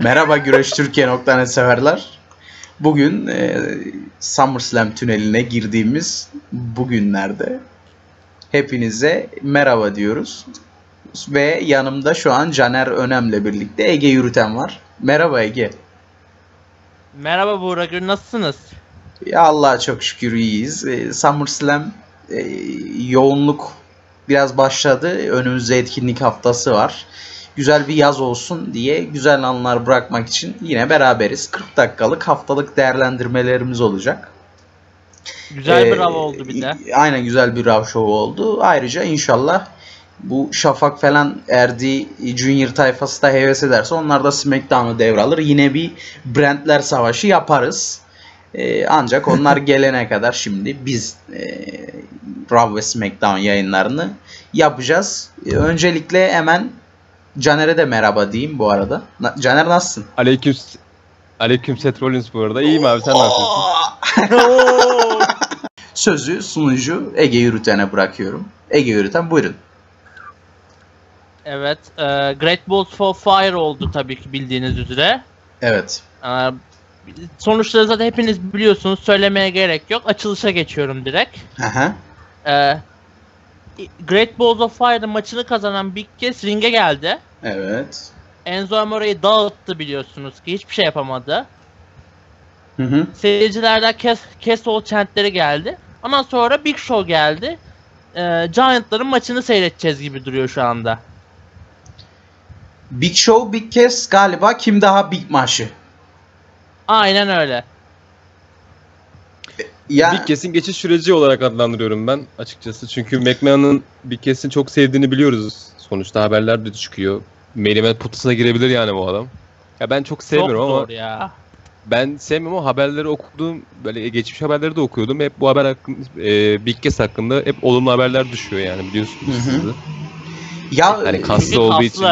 Merhaba güreştürkiye.net severler. Bugün SummerSlam tüneline girdiğimiz bugünlerde hepinize merhaba diyoruz. Ve yanımda şu an Caner Önemle birlikte Ege Yürüten var. Merhaba Ege. Merhaba Burak, nasılsınız? Ya Allah'a çok şükür iyiyiz. SummerSlam yoğunluk biraz başladı. Önümüzde etkinlik haftası var. Güzel bir yaz olsun diye güzel anlar bırakmak için yine beraberiz. 40 dakikalık haftalık değerlendirmelerimiz olacak. Güzel bir rav oldu bir de. Aynen, güzel bir rav şovu oldu. Ayrıca inşallah bu Şafak falan Erdi Junior tayfası da heves ederse onlar da SmackDown'u devralır. Yine bir brandler savaşı yaparız. Ancak onlar gelene kadar şimdi biz Raw ve SmackDown yayınlarını yapacağız. Öncelikle hemen Caner'e de merhaba diyeyim bu arada. Caner nasılsın? Aleyküm Seth Rollins bu arada. İyiyim abi, sen nasılsın? Sözü sunucu Ege Yürüten'e bırakıyorum. Ege Yürüten buyurun. Evet. Great Balls of Fire oldu tabii ki bildiğiniz üzere. Evet. Sonuçları zaten hepiniz biliyorsunuz. Söylemeye gerek yok. Açılışa geçiyorum direkt. Aha. Great Balls of Fire'da maçını kazanan Big Cass ringe geldi. Evet. Enzo Amore'yi dağıttı, biliyorsunuz ki hiçbir şey yapamadı. Hı hı. Seyircilerden Cass All chantleri geldi. Ondan sonra Big Show geldi. Giant'ların maçını seyredeceğiz gibi duruyor şu anda. Big Show, Big Cass galiba kim daha big maçı. Aynen öyle. Ya. Big Cass'in geçiş süreci olarak adlandırıyorum ben açıkçası. Çünkü McMahon'ın Big Cass'in çok sevdiğini biliyoruz. Sonuçta haberler de çıkıyor. Meylemen putasına girebilir yani bu adam. Ya ben çok sevmiyorum ama. Çok zor ya. Ben sevmiyorum ama haberleri okudum. Böyle geçmiş haberleri de okuyordum. Hep bu haber hakkında, Big Cass hakkında hep olumlu haberler düşüyor yani, biliyorsunuz siz de. Ya hani kaslı olduğu için.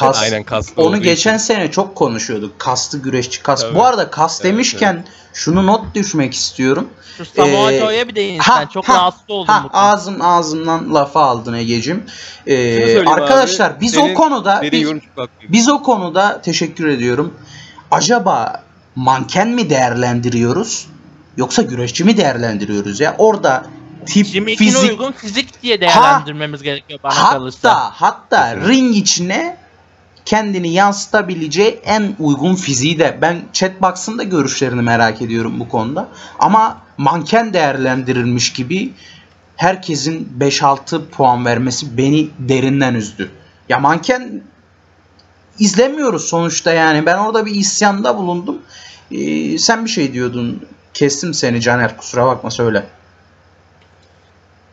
Aynen, kaslı. Onu geçen sene çok konuşuyorduk. Kaslı güreşçi, kas. Evet. Bu arada kas demişken evet. Şunu not düşmek istiyorum. Şu Samoa Joe'ya bir değin sen. Çok rahatsız oldum. Ağzımdan lafa aldın Egeciğim. Arkadaşlar abi, biz senin, o konuda biz o konuda teşekkür ediyorum. Acaba manken mi değerlendiriyoruz yoksa güreşçi mi değerlendiriyoruz ya? Orada tip, fizik uygun fizik diye değerlendirmemiz gerekiyor bana kalırsa. Hatta ring içine kendini yansıtabileceği en uygun fiziği de, ben chatbox'ın da görüşlerini merak ediyorum bu konuda. Ama manken değerlendirilmiş gibi herkesin 5-6 puan vermesi beni derinden üzdü. Ya manken izlemiyoruz sonuçta yani. Ben orada bir isyanda bulundum. Sen bir şey diyordun. Kestim seni Caner, kusura bakma, söyle.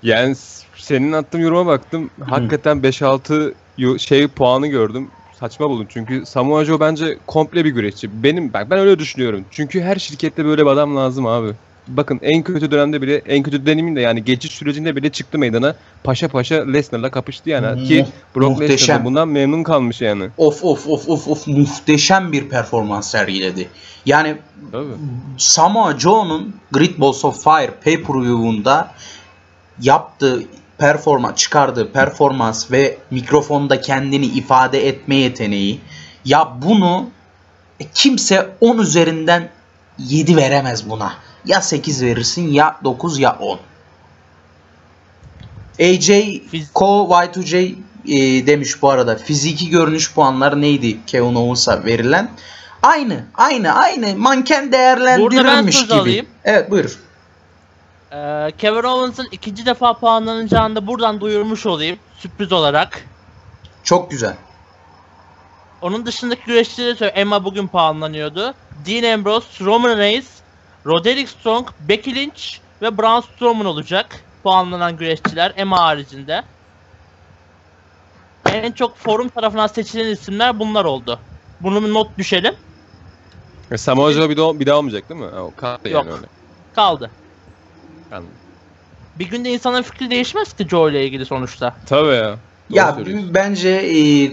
Yani senin attığın yoruma baktım. Hakikaten 5-6 puanı gördüm. Saçma buldum çünkü Samoa Joe bence komple bir güreşçi. Ben öyle düşünüyorum. Çünkü her şirkette böyle bir adam lazım abi. Bakın en kötü dönemde bile, en kötü dönemin de yani geçiş sürecinde bile çıktı meydana. Paşa paşa Lesnar'la kapıştı yani ki Brock Lesnar bundan memnun kalmış yani. Of muhteşem bir performans sergiledi. Yani tabii. Samoa Joe'nun Great Balls of Fire pay-per-view'unda yaptığı performans, çıkardığı performans ve mikrofonda kendini ifade etme yeteneği, ya bunu kimse 10 üzerinden 7 veremez buna. Ya 8 verirsin, ya 9, ya 10. AJ Y2J demiş bu arada. Fiziki görünüş puanları neydi Kevin Owens'a verilen? Aynı. Manken değerlendirilmiş gibi. Alayım. Evet, buyur. Kevin Owens'ın 2. defa puanlanacağını da buradan duyurmuş olayım sürpriz olarak. Çok güzel. Onun dışındaki güreşçileri söyleyeyim. Emma bugün puanlanıyordu. Dean Ambrose, Roman Reigns, Roderick Strong, Becky Lynch ve Braun Strowman olacak puanlanan güreşçiler, Emma haricinde. En çok forum tarafından seçilen isimler bunlar oldu. Bunu not düşelim. Samoa Joe bir daha olmayacak değil mi? O kaldı yani. Yok. Öyle. Kaldı. Anladım. Bir günde insanın fikri değişmez ki Joe ile ilgili sonuçta. Tabii ya. Ya bence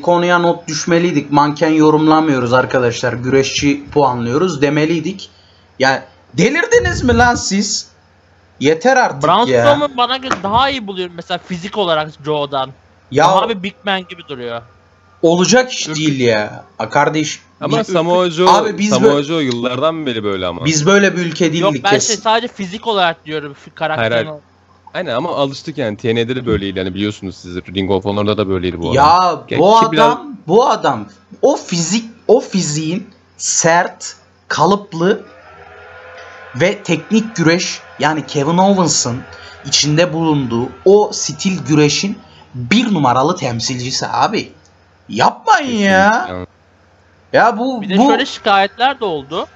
konuya not düşmeliydik. Manken yorumlamıyoruz arkadaşlar. Güreşçi puanlıyoruz demeliydik. Ya delirdiniz mi lan siz? Yeter artık Braun ya. Braun bana göre daha iyi buluyorum mesela fizik olarak Joe'dan. Ya abi Big Man gibi duruyor. Olacak iş değil ya. A kardeş. Ama Samoa Joe, Samoa Joe yıllardan beri böyle ama. Biz böyle bir ülke değildik. Yok ben şey sadece fizik olarak diyorum karakter. Aynen ama alıştık yani. TNA'de de böyleydi yani biliyorsunuz siz. Ring of Honor'da da böyleydi bu adam. Ya bu adam, o fizik, o fiziğin sert, kalıplı ve teknik güreş yani Kevin Owens'ın içinde bulunduğu o stil güreşin bir numaralı temsilcisi abi. Yapmayın kesinlikle ya. Ya bu bir de bu... şöyle şikayetler de oldu.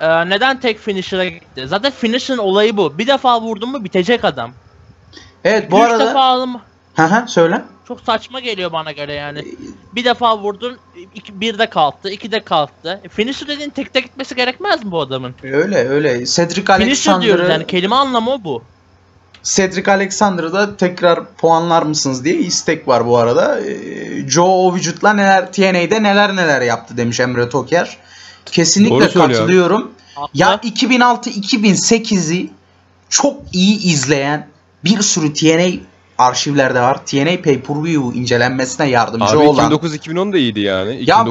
Neden tek finisher'a gitti? Zaten finisher'ın olayı bu. Bir defa vurdun mu bitecek adam. Evet bu arada. 3 defa aldım. Söyle. Çok saçma geliyor bana göre yani. Bir defa vurdun, bir de kalktı, iki de kalktı. Finisher dediğin tekte gitmesi gerekmez mi bu adamın? Öyle öyle. Cedric Alexander'ı yani kelime anlamı o bu. Cedric Alexander'ı da tekrar puanlar mısınız diye istek var bu arada. Joe o vücutla neler TNA'de neler yaptı demiş Emre Toker. Kesinlikle katılıyorum. Ya 2006-2008'i çok iyi izleyen bir sürü TNA arşivlerde var. TNA Pay-Per-View incelenmesine yardımcı abi, olan. 2009-2010 da iyiydi yani. Ya,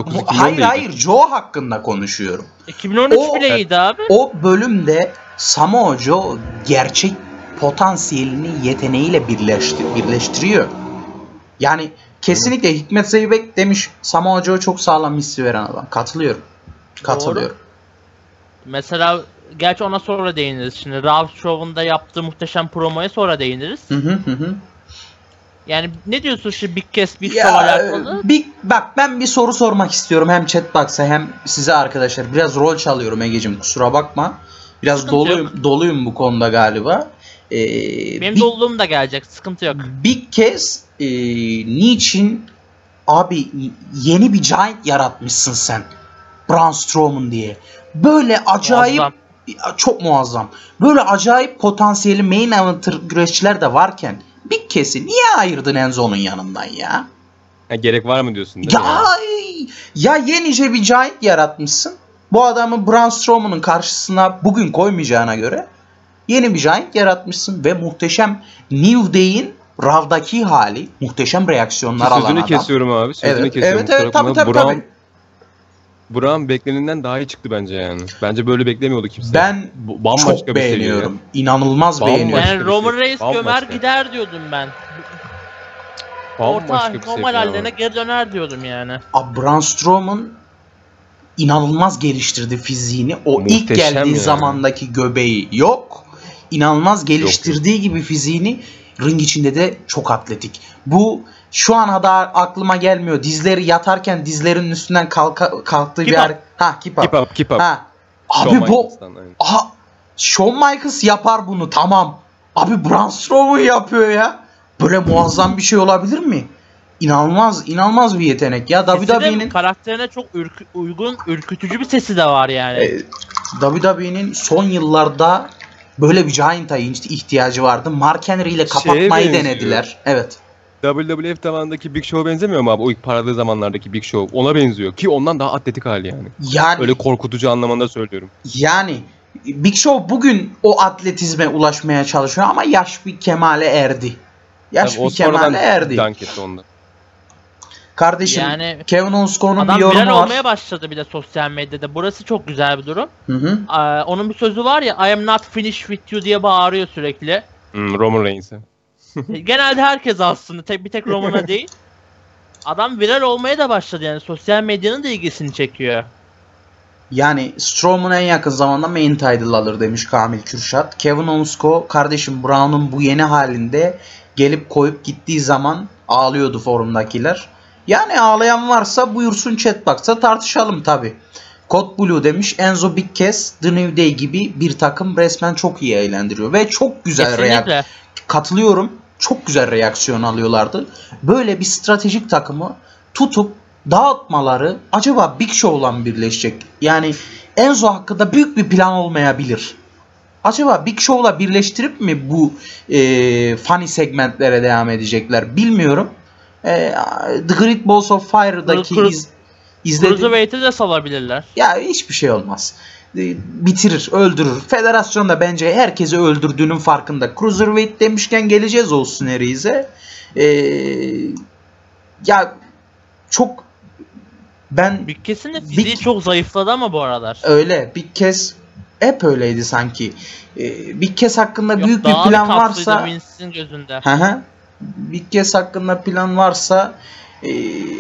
hayır Joe hakkında konuşuyorum. 2013 bile iyiydi abi. O bölümde Samoa Joe gerçek potansiyelini yeteneğiyle birleştiriyor. Yani kesinlikle Hikmet Zeybek demiş Samoa Joe çok sağlam hissi veren adam. Katılıyorum. Katılıyorum. Doğru. Mesela gerçi ona sonra değiniriz. Şimdi Raw Show'un da yaptığı muhteşem promoya sonra değiniriz. Yani ne diyorsun şimdi Big Cass Big Show alakalı? Bak ben bir soru sormak istiyorum hem chatbox'a hem size arkadaşlar. Biraz rol çalıyorum Ege'cim kusura bakma. Biraz sıkıntı doluyum bu konuda galiba. Benim doluluğum da gelecek sıkıntı yok. Big Cass niçin abi yeni bir giant yaratmışsın sen? Braun Strowman diye. Böyle acayip çok muazzam. Böyle acayip potansiyeli main eventer güreşçiler de varken Big Cass'i niye ayırdın Enzo'nun yanından ya? Gerek var mı diyorsun değil mi? Ya yenice bir giant yaratmışsın. Bu adamı Braun Strowman'ın karşısına bugün koymayacağına göre yeni bir giant yaratmışsın ve muhteşem New Day'in Raw'daki hali, muhteşem reaksiyonlar alan adam. Sözünü kesiyorum abi. Evet tabii. Burak'ın beklenenden daha iyi çıktı bence yani. Bence böyle beklemiyordu kimse. Ben bambaşka çok beğeniyorum. İnanılmaz beğeniyorum. Yani Roman Reigns gömer gider diyordum ben. Orta normal haline geri döner diyordum yani. Braun Strowman inanılmaz geliştirdi fiziğini. O muhteşem ilk geldiği yani zamandaki göbeği yok. İnanılmaz geliştirdiği gibi fiziğini ring içinde de çok atletik. Bu şu an daha aklıma gelmiyor. Dizleri yatarken dizlerinin üstünden kalktığı keep bir yer. Keep up. Ha. Abi bu Shawn Michaels yapar bunu tamam. Abi Braun Strowman yapıyor ya. Böyle muazzam bir şey olabilir mi? İnanılmaz bir yetenek ya. WWE'nin karakterine çok uygun, ürkütücü bir sesi de var yani. WWE'nin son yıllarda böyle bir giant'a ihtiyacı vardı. Mark Henry ile kapatmayı denediler. Evet. WWF tavanındaki Big Show'a benzemiyor mu abi? O ilk parladığı zamanlardaki Big Show. Ona benziyor. Ki ondan daha atletik hali yani. Öyle korkutucu anlamında söylüyorum. Yani Big Show bugün o atletizme ulaşmaya çalışıyor ama yaş bir kemale erdi. Kardeşim yani, Kevin Owens konunun bir yorumu var. Adam olmaya başladı bir de sosyal medyada. Burası çok güzel bir durum. Onun bir sözü var ya I am not finished with you diye bağırıyor sürekli. Roman Reigns'e. Genelde herkes aslında bir tek Roman'a değil. Adam viral olmaya da başladı yani sosyal medyanın da ilgisini çekiyor. Yani Strowman en yakın zamanda main title alır demiş Kamil Kürşat. Kevin Owens kardeşim Brown'un bu yeni halinde gelip koyup gittiği zaman ağlıyordu forumdakiler. Yani ağlayan varsa buyursun chatbox'a tartışalım tabi. Code Blue demiş Enzo Big Cass The New Day gibi bir takım resmen çok iyi eğlendiriyor. Ve çok güzel reaksiyon. Katılıyorum. Çok güzel reaksiyon alıyorlardı. Böyle bir stratejik takımı tutup dağıtmaları acaba Big Show'la mı birleşecek? Yani Enzo hakkında büyük bir plan olmayabilir. Acaba Big Show'la birleştirip mi bu funny segmentlere devam edecekler bilmiyorum. The Great Balls of Fire'daki Cruiserweight'i de salabilirler. Ya hiçbir şey olmaz. Bitirir, öldürür. Federasyon da bence herkesi öldürdüğünün farkında. Cruiserweight demişken geleceğiz olsun Erize. Ya çok Ben Big Cass'in de fiziği çok zayıfladı ama bu aralar. Öyle. Big Cass hep öyleydi sanki. Big Cass hakkında büyük bir plan varsa Big Cass hakkında plan varsa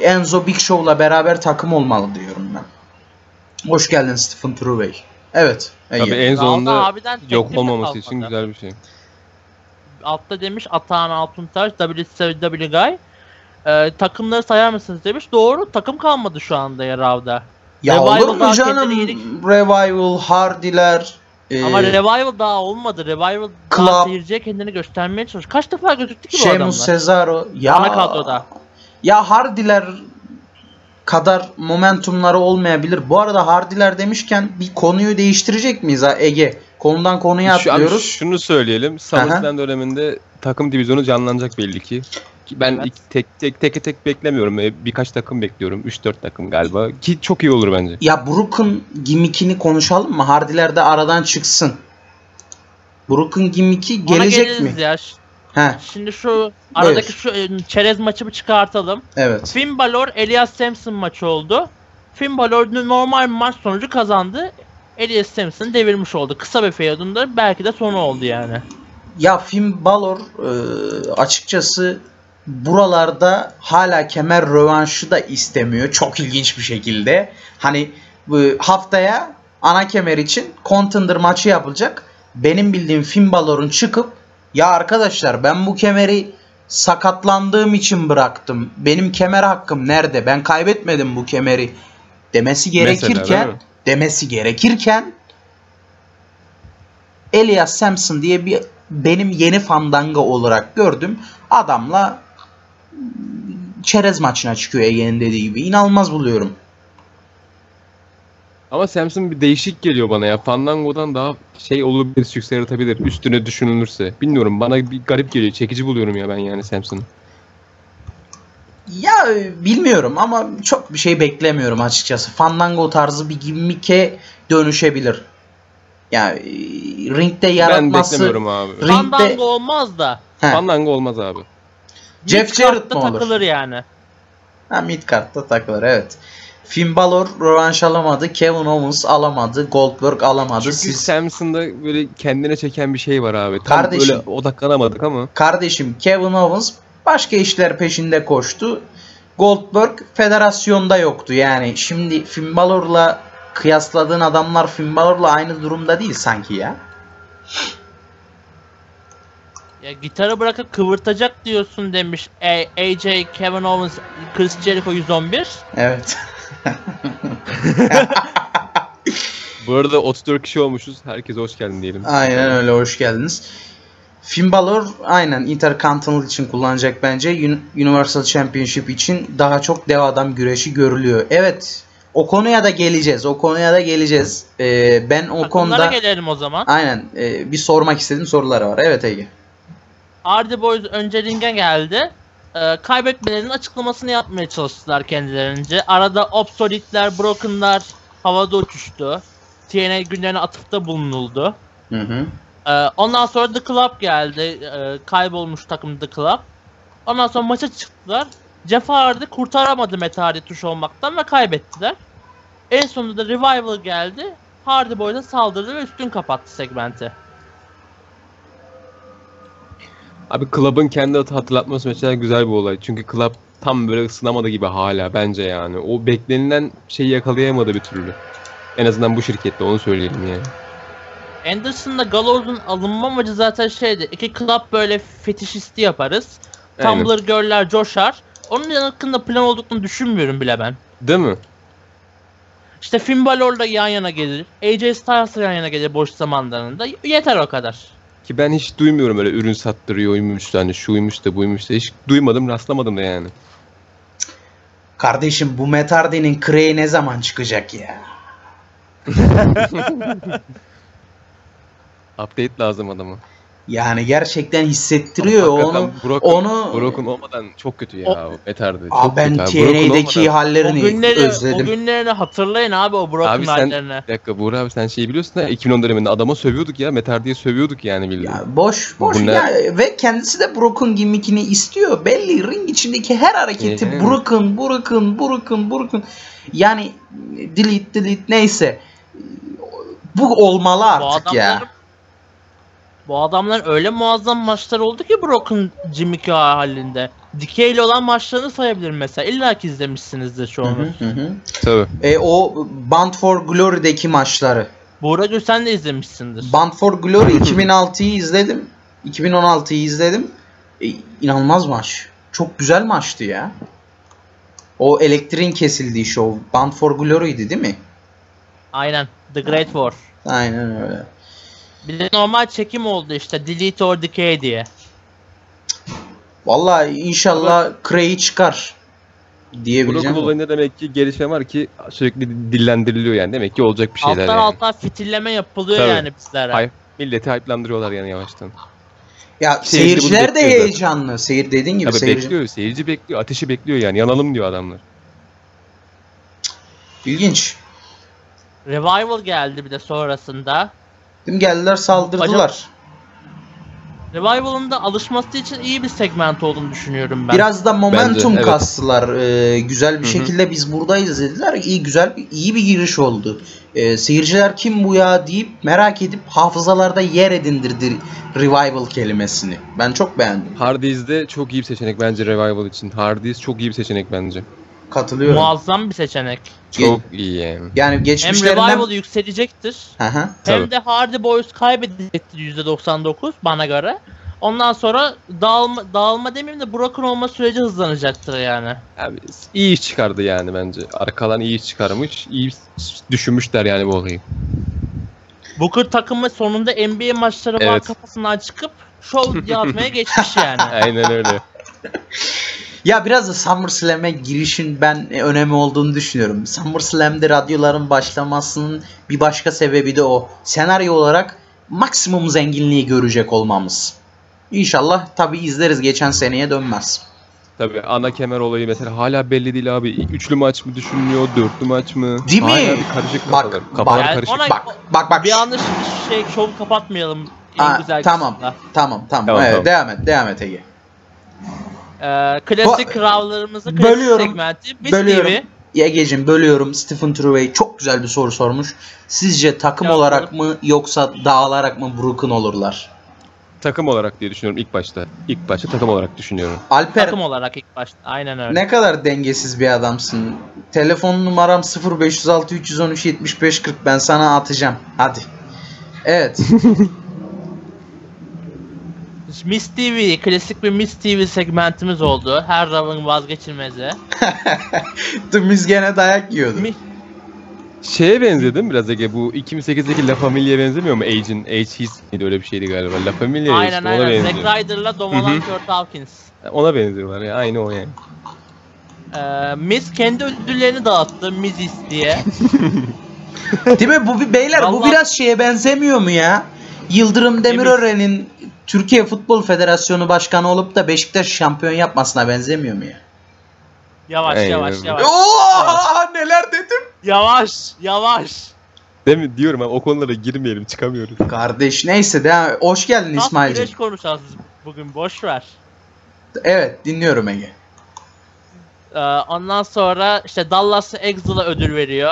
Enzo Big Show'la beraber takım olmalı diyorum ben. Hoş geldin Stephen Trueway. Evet. Tabii Enzo'nda yok olmaması için güzel bir şey. Altta demiş Atahan Altuntaş, WCW Guy. Takımları sayar mısınız demiş. Doğru, takım kalmadı şu anda ya Raw'da. Ya Revival olur mu canım? Revival, Hardy'ler. Ama Revival daha olmadı. Revival Club daha seyirciye kendini göstermeye çalışıyor. Kaç defa gözüktü ki bu adamlar? Sheamus, Cesaro. Ya, ana kadroda. Ya Hardy'ler kadar momentumları olmayabilir. Bu arada Hardy'ler demişken bir konuyu değiştirecek miyiz ha Ege? Konudan konuya atlıyoruz. Şunu söyleyelim. SummerSlam döneminde takım divizyonu canlanacak belli ki. Ben tek beklemiyorum. Birkaç takım bekliyorum. 3-4 takım galiba. Ki çok iyi olur bence. Ya Brook'un gimmickini konuşalım mı? Hardy'ler de aradan çıksın. Brook'un gimmicki gelecek mi? Ya. Şimdi şu aradaki şu çerez maçı çıkartalım. Evet. Finn Balor Elias Samson maçı oldu. Finn Balor normal maç sonucu kazandı. Elias Samson devirmiş oldu. Kısa bir feodunda belki de sonu oldu yani. Ya Finn Balor açıkçası buralarda hala kemer rövanşı da istemiyor. Çok ilginç bir şekilde. Hani haftaya ana kemer için contender maçı yapılacak. Benim bildiğim Finn Balor'un çıkıp ya arkadaşlar ben bu kemeri sakatlandığım için bıraktım. Benim kemer hakkım nerede? Ben kaybetmedim bu kemeri demesi gerekirken Elias Samson diye bir benim yeni Fandango olarak gördüm. Adamla çerez maçına çıkıyor Ege'nin dediği gibi. İnanılmaz buluyorum. Ama Samson bir değişik geliyor bana ya. Fandango'dan daha şey olabilir, sükse yaratabilir. Üstüne düşünülürse. Bilmiyorum, bana bir garip geliyor. Çekici buluyorum ya ben yani Samson'ı. Ya bilmiyorum ama çok bir şey beklemiyorum açıkçası. Fandango tarzı bir gimmick'e dönüşebilir. Yani ringde yaratması. Ben beklemiyorum abi. Ringde... Fandango olmaz da. Fandango olmaz abi. Jeff Jarrett mi olur? Takılır yani. Ha, Midcard'da takılır evet. Finn Balor rövanş alamadı. Kevin Owens alamadı. Goldberg alamadı. Çünkü Samson'da böyle kendine çeken bir şey var abi. Tam kardeşim, böyle odaklanamadık ama. Kardeşim Kevin Owens başka işler peşinde koştu. Goldberg federasyonda yoktu. Yani şimdi Finn Balor'la kıyasladığın adamlar Finn Balor'la aynı durumda değil sanki ya. Ya gitarı bırakıp kıvırtacak diyorsun demiş AJ, Kevin Owens, Chris Jericho 111. Evet. Bu arada 34 kişi olmuşuz. Herkese hoş geldin diyelim. Aynen öyle, hoş geldiniz. Finn Balor aynen Intercontinental için kullanacak bence. Universal Championship için daha çok dev adam güreşi görülüyor. Evet. O konuya da geleceğiz. Ben o konuda gelelim o zaman. Aynen. Bir sormak istediğim soruları var. Evet Ege. Hardy Boys önce ringe geldi. Kaybetmelerinin açıklamasını yapmaya çalıştılar kendilerince. Arada obsolitler, brokenlar havada uçuştu. TNA günlerine atıfta bulunuldu. Ondan sonra The Club geldi. Kaybolmuş takım The Club. Ondan sonra maça çıktılar. Jeff Hardy kurtaramadı Metal'i tuş olmaktan ve kaybettiler. En sonunda da Revival geldi. Hardy Boys'a saldırdı ve üstün kapattı segmenti. Abi Club'ın kendi hatırlatması mesela güzel bir olay. Çünkü Club tam böyle ısınamadı gibi hala bence yani. O beklenilen şeyi yakalayamadı bir türlü. En azından bu şirkette onu söyleyelim yani. Anderson'la Gallows'un alınma amacı zaten şeydi. İki Club böyle fetişisti yaparız. Tumblr girl'ler coşar. Onun hakkında plan olduğunu düşünmüyorum bile ben. Değil mi? İşte Finn Balor'la yan yana gelir. AJ Styles'la yan yana gelir boş zamanlarında. Yeter o kadar. Ki ben hiç duymuyorum öyle ürün sattırıyormuş da hani şuymuş da buymuş da hiç duymadım, rastlamadım da yani. Kardeşim bu Metardi'nin Cray ne zaman çıkacak ya? Update lazım adama. Yani gerçekten hissettiriyor onu. Brock'un olmadan çok kötü ya. Beterdi. Ben TNA'deki hallerini özledim. O günlerini hatırlayın abi, o Brock'un hallerini. Bir dakika Buğra abi, sen şeyi biliyorsun da 2010 döneminde adama sövüyorduk ya. Beter diye sövüyorduk yani bildiğin. Ya boş ya. Ve kendisi de Brock'un gimmickini istiyor. Belli ring içindeki her hareketi Brock'un. Yani delete neyse. Bu olmalı artık ya. Bu adamların öyle muazzam maçları oldu ki Brock'un gimmick halinde. Dikeyle olan maçlarını sayabilirim mesela. İlla ki izlemişsinizdir çoğunu. Tabii. O Bound for Glory'deki maçları. Buğracığım sen de izlemişsindir. Bound for Glory 2006'yı izledim. 2016'yı izledim. İnanılmaz maç. Çok güzel maçtı ya. O elektriğin kesildiği show. Bound for Glory'ydi değil mi? Aynen. The Great War. Aynen öyle. Bir de normal çekim oldu işte, delete or decay diye. Vallahi inşallah Kray'ı çıkar diyebileceğim. Brock'un olayında demek ki gelişme var ki sürekli dillendiriliyor yani, demek ki olacak bir şeyler. Alttan fitilleme yapılıyor. Tabii. Yani bizlere. Milleti hype'landırıyorlar yani yavaştan. Ya seyirciler de heyecanlı. Seyir dediğin gibi. Tabii seyirci bekliyor, ateşi bekliyor yani, yanalım diyor adamlar. İlginç. Revival geldi bir de sonrasında. Değil mi? Geldiler, saldırdılar. Revival'ın da alışması için iyi bir segment olduğunu düşünüyorum ben. Biraz da momentum kastılar. Güzel bir şekilde biz buradayız dediler. İyi bir giriş oldu. Seyirciler kim bu ya deyip merak edip hafızalarda yer edindirdi Revival kelimesini. Ben çok beğendim. Hardy's de çok iyi bir seçenek bence Revival için. Hardy's çok iyi bir seçenek bence. Katılıyorum. Muazzam bir seçenek. Çok iyi. Yani geçmişlerinden... Hem Revival'ı yükselecektir. Aha, hem de Hardy Boys kaybedecektir %99 bana göre. Ondan sonra dağılma demeyeyim de Brock'un olma süreci hızlanacaktır yani. Abi, iyi iş çıkardı yani bence. Arkadan iyi iş çıkarmış. İyi düşünmüşler yani bu olayı. Booker takımı sonunda NBA maçları var kafasından çıkıp show yazmaya geçmiş yani. Aynen öyle. Ya biraz da SummerSlam'e girişin ben önemi olduğunu düşünüyorum. SummerSlam'de radyoların başlamasının bir başka sebebi de o. Senaryo olarak maksimum zenginliği görecek olmamız. İnşallah tabii izleriz, geçen seneye dönmez. Tabii ana kemer olayı mesela hala belli değil abi. Üçlü maç mı düşünülüyor, dörtlü maç mı? Değil hala mi? Karışık bak. Bir yanlış şov kapatmayalım. Tamam. Evet, devam et Ege. Klasik Raw'larımızı, klasik segmenti. Egeciğim bölüyorum. Stephen Trueway çok güzel bir soru sormuş. Sizce takım olarak mı yoksa dağılarak mı Brook'un olurlar? Takım olarak diye düşünüyorum ilk başta. İlk başta takım olarak düşünüyorum. Alper, takım olarak ilk başta. Aynen öyle. Ne kadar dengesiz bir adamsın. Telefon numaram 0506 313 75 40, ben sana atacağım. Hadi. Evet. Miss TV, klasik bir Miss TV segmentimiz oldu. Her Raw'ın vazgeçilmezi. The Miz gene dayak yiyordu. Şeye benziyor değil mi biraz Ege? Bu 2008'deki La Familia'ya benzemiyor mu? Age'in öyle bir şeydi galiba. La Familia. Aynen işte, aynen. Zack Ryder'la Domalan Kurt Hawkins. Ona benziyorlar ya. Aynı o yani. Miz kendi ödüllerini dağıttı. Mizis diye. Değil mi? Beyler vallahi... bu biraz şeye benzemiyor mu ya? Yıldırım Demirören'in Türkiye Futbol Federasyonu Başkanı olup da Beşiktaş şampiyon yapmasına benzemiyor mu ya? Yavaş. Ooo, neler dedim? Yavaş. Değil mi? Diyorum ama o konulara girmeyelim, çıkamıyoruz. Kardeş neyse de hoş geldin İsmail'cim. Biraz konuşacağız bugün, boş ver. Evet, dinliyorum Ege. Ondan sonra işte Dallas'a Exil'a ödül veriyor.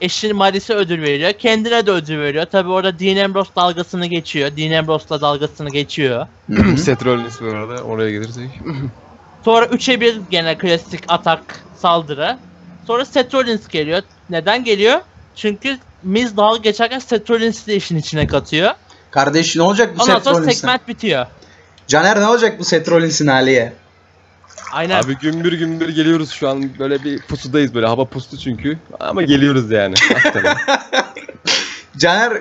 Eşi Maris'e ödül veriyor. Kendine de ödül veriyor. Tabi orada Dean Ambrose dalgasını geçiyor. Dean Ambrose'la dalgasını geçiyor. Seth Rollins bu arada, oraya gelirsek. Sonra 3'e 1 gene klasik atak, saldırı. Sonra Seth Rollins geliyor. Neden geliyor? Çünkü Miz dalga geçerken Seth Rollins'i de işin içine katıyor. Kardeş ne olacak bu Seth Rollins'in? Ondan sonra segment bitiyor. Caner ne olacak bu Seth Rollins'in haliye? Aynen. Abi gümbür geliyoruz şu an, böyle bir pusudayız, böyle hava pustu çünkü ama geliyoruz yani. Caner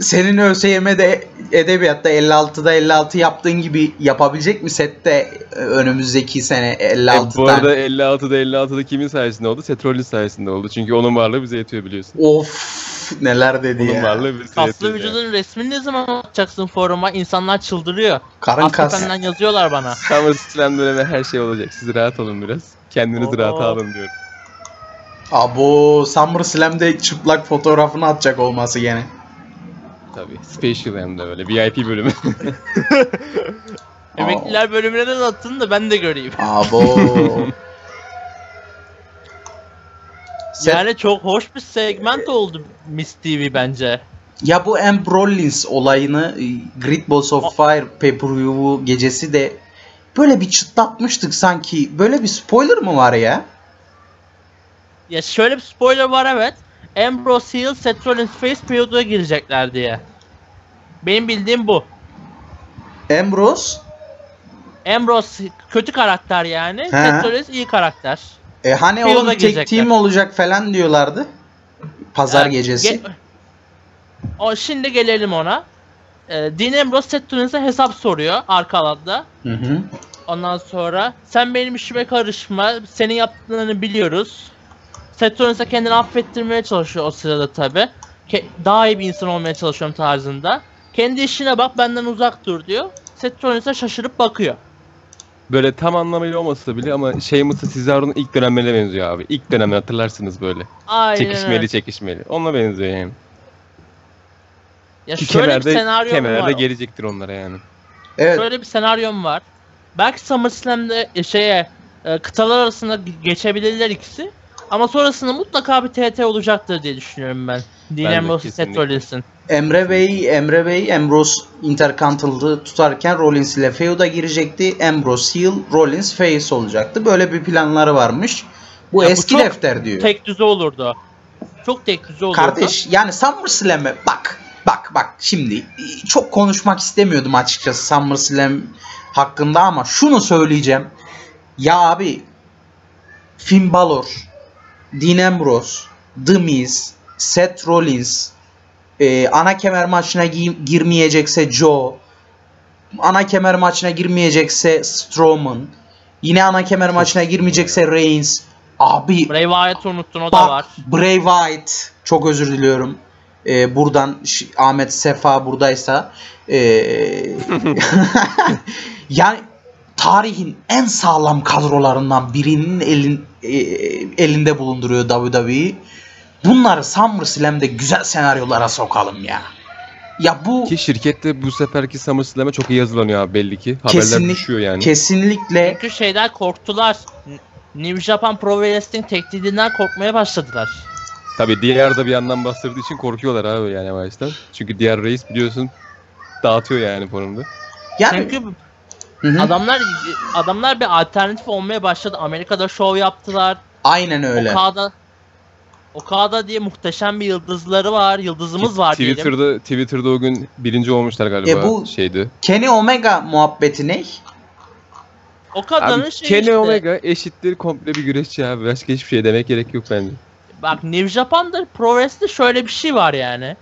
senin ÖSYM'de edebiyatta 56'da 56 yaptığın gibi yapabilecek mi sette önümüzdeki sene 56'dan? Bu arada 56'da 56'da kimin sayesinde oldu? Seth Rollins sayesinde oldu çünkü onun varlığı bize yetiyor biliyorsun. Of. Neler dedi bunun ya. Kaslı vücudun resmini ne zaman atacaksın foruma? İnsanlar çıldırıyor. Karın kas. Yazıyorlar bana. SummerSlam dönemi her şey olacak. Siz rahat olun biraz. Kendiniz rahata alın diyorum. Abo, SummerSlam'de çıplak fotoğrafını atacak olması gene. Tabii. Special hem de böyle. VIP bölümü. Emekliler bölümüne de attın da ben de göreyim. Abo. Yani çok hoş bir segment oldu Miss TV bence. Ya bu Ambrose olayını Great Balls of Fire pay-per-view gecesi de böyle bir çıtlatmıştık sanki. Böyle bir spoiler mı var ya? Ya şöyle bir spoiler var, evet. Ambrose Hill, Seth Rollins face periyoduya girecekler diye. Benim bildiğim bu. Ambrose kötü karakter yani. Seth Rollins iyi karakter. E hani onun tek team olacak falan diyorlardı. Pazar gecesi. Şimdi gelelim ona. Dean Ambrose Seth Rollins'e hesap soruyor arka alanda. Ondan sonra sen benim işime karışma. Senin yaptığını biliyoruz. Seth Rollins'e kendini affettirmeye çalışıyor o sırada tabi. Daha iyi bir insan olmaya çalışıyorum tarzında. Kendi işine bak, benden uzak dur diyor. Seth Rollins'e şaşırıp bakıyor. Böyle tam anlamıyla olmasa bile ama Sheamus'la Cesaro'nun ilk dönemlerine benziyor abi. İlk dönemini hatırlarsınız böyle. Aynen. Çekişmeli. Onunla benziyor yani. Ya şöyle bir senaryom var. Gelecektir onlara yani. Evet. Şöyle bir senaryom var. Belki SummerSlam'de kıtalar arasında geçebilirler ikisi. Ama sonrasında mutlaka bir TT olacaktır diye düşünüyorum ben. Dean Ambrose Seth Rollins'in. Emre Bey Ambrose Intercontinental'ı tutarken Rollins ile Feud'a girecekti. Ambrose Heel, Rollins Face olacaktı. Böyle bir planları varmış. Bu ya eski bu defter diyor. Tek düze olurdu. Çok tek düze olurdu. Kardeş yani SummerSlam'e bak şimdi çok konuşmak istemiyordum açıkçası SummerSlam hakkında ama şunu söyleyeceğim. Ya abi Finn Balor, Dean Ambrose, The Miz, Seth Rollins, ana kemer maçına girmeyecekse Joe, ana kemer maçına girmeyecekse Strowman, yine ana kemer maçına girmeyecekse Reigns. Abi Bray Wyatt unuttun, o da var. Bray Wyatt, çok özür diliyorum. Buradan Ahmet Sefa buradaysa yani tarihin en sağlam kadrolarından birinin elinde bulunduruyor WWE. Bunları SummerSlam'de güzel senaryolara sokalım ya. Ya bu ki şirkette bu seferki SummerSlam'e çok iyi yazılanıyor abi belli ki. Haberler düşüyor yani. Kesinlikle. Çünkü şeyden korktular. New Japan Pro Wrestling tehdidinden korkmaya başladılar. Tabii diğer de bir yandan bastırdığı için korkuyorlar abi yani baştan. Çünkü diğer reis biliyorsun dağıtıyor yani konumda. Yani çünkü adamlar bir alternatif olmaya başladı. Amerika'da şov yaptılar. Aynen öyle. Okada diye muhteşem bir yıldızları var. Yıldızımız var diyelim. Twitter'da o gün birinci olmuşlar galiba. Bu şeydi. Kenny Omega muhabbeti ne? Okada'nın şeyi Kenny işte. Omega eşittir komple bir güreşçi abi. Başka hiçbir şey demek gerek yok bence. Bak New Japan'da Pro Wrestling'de şöyle bir şey var yani.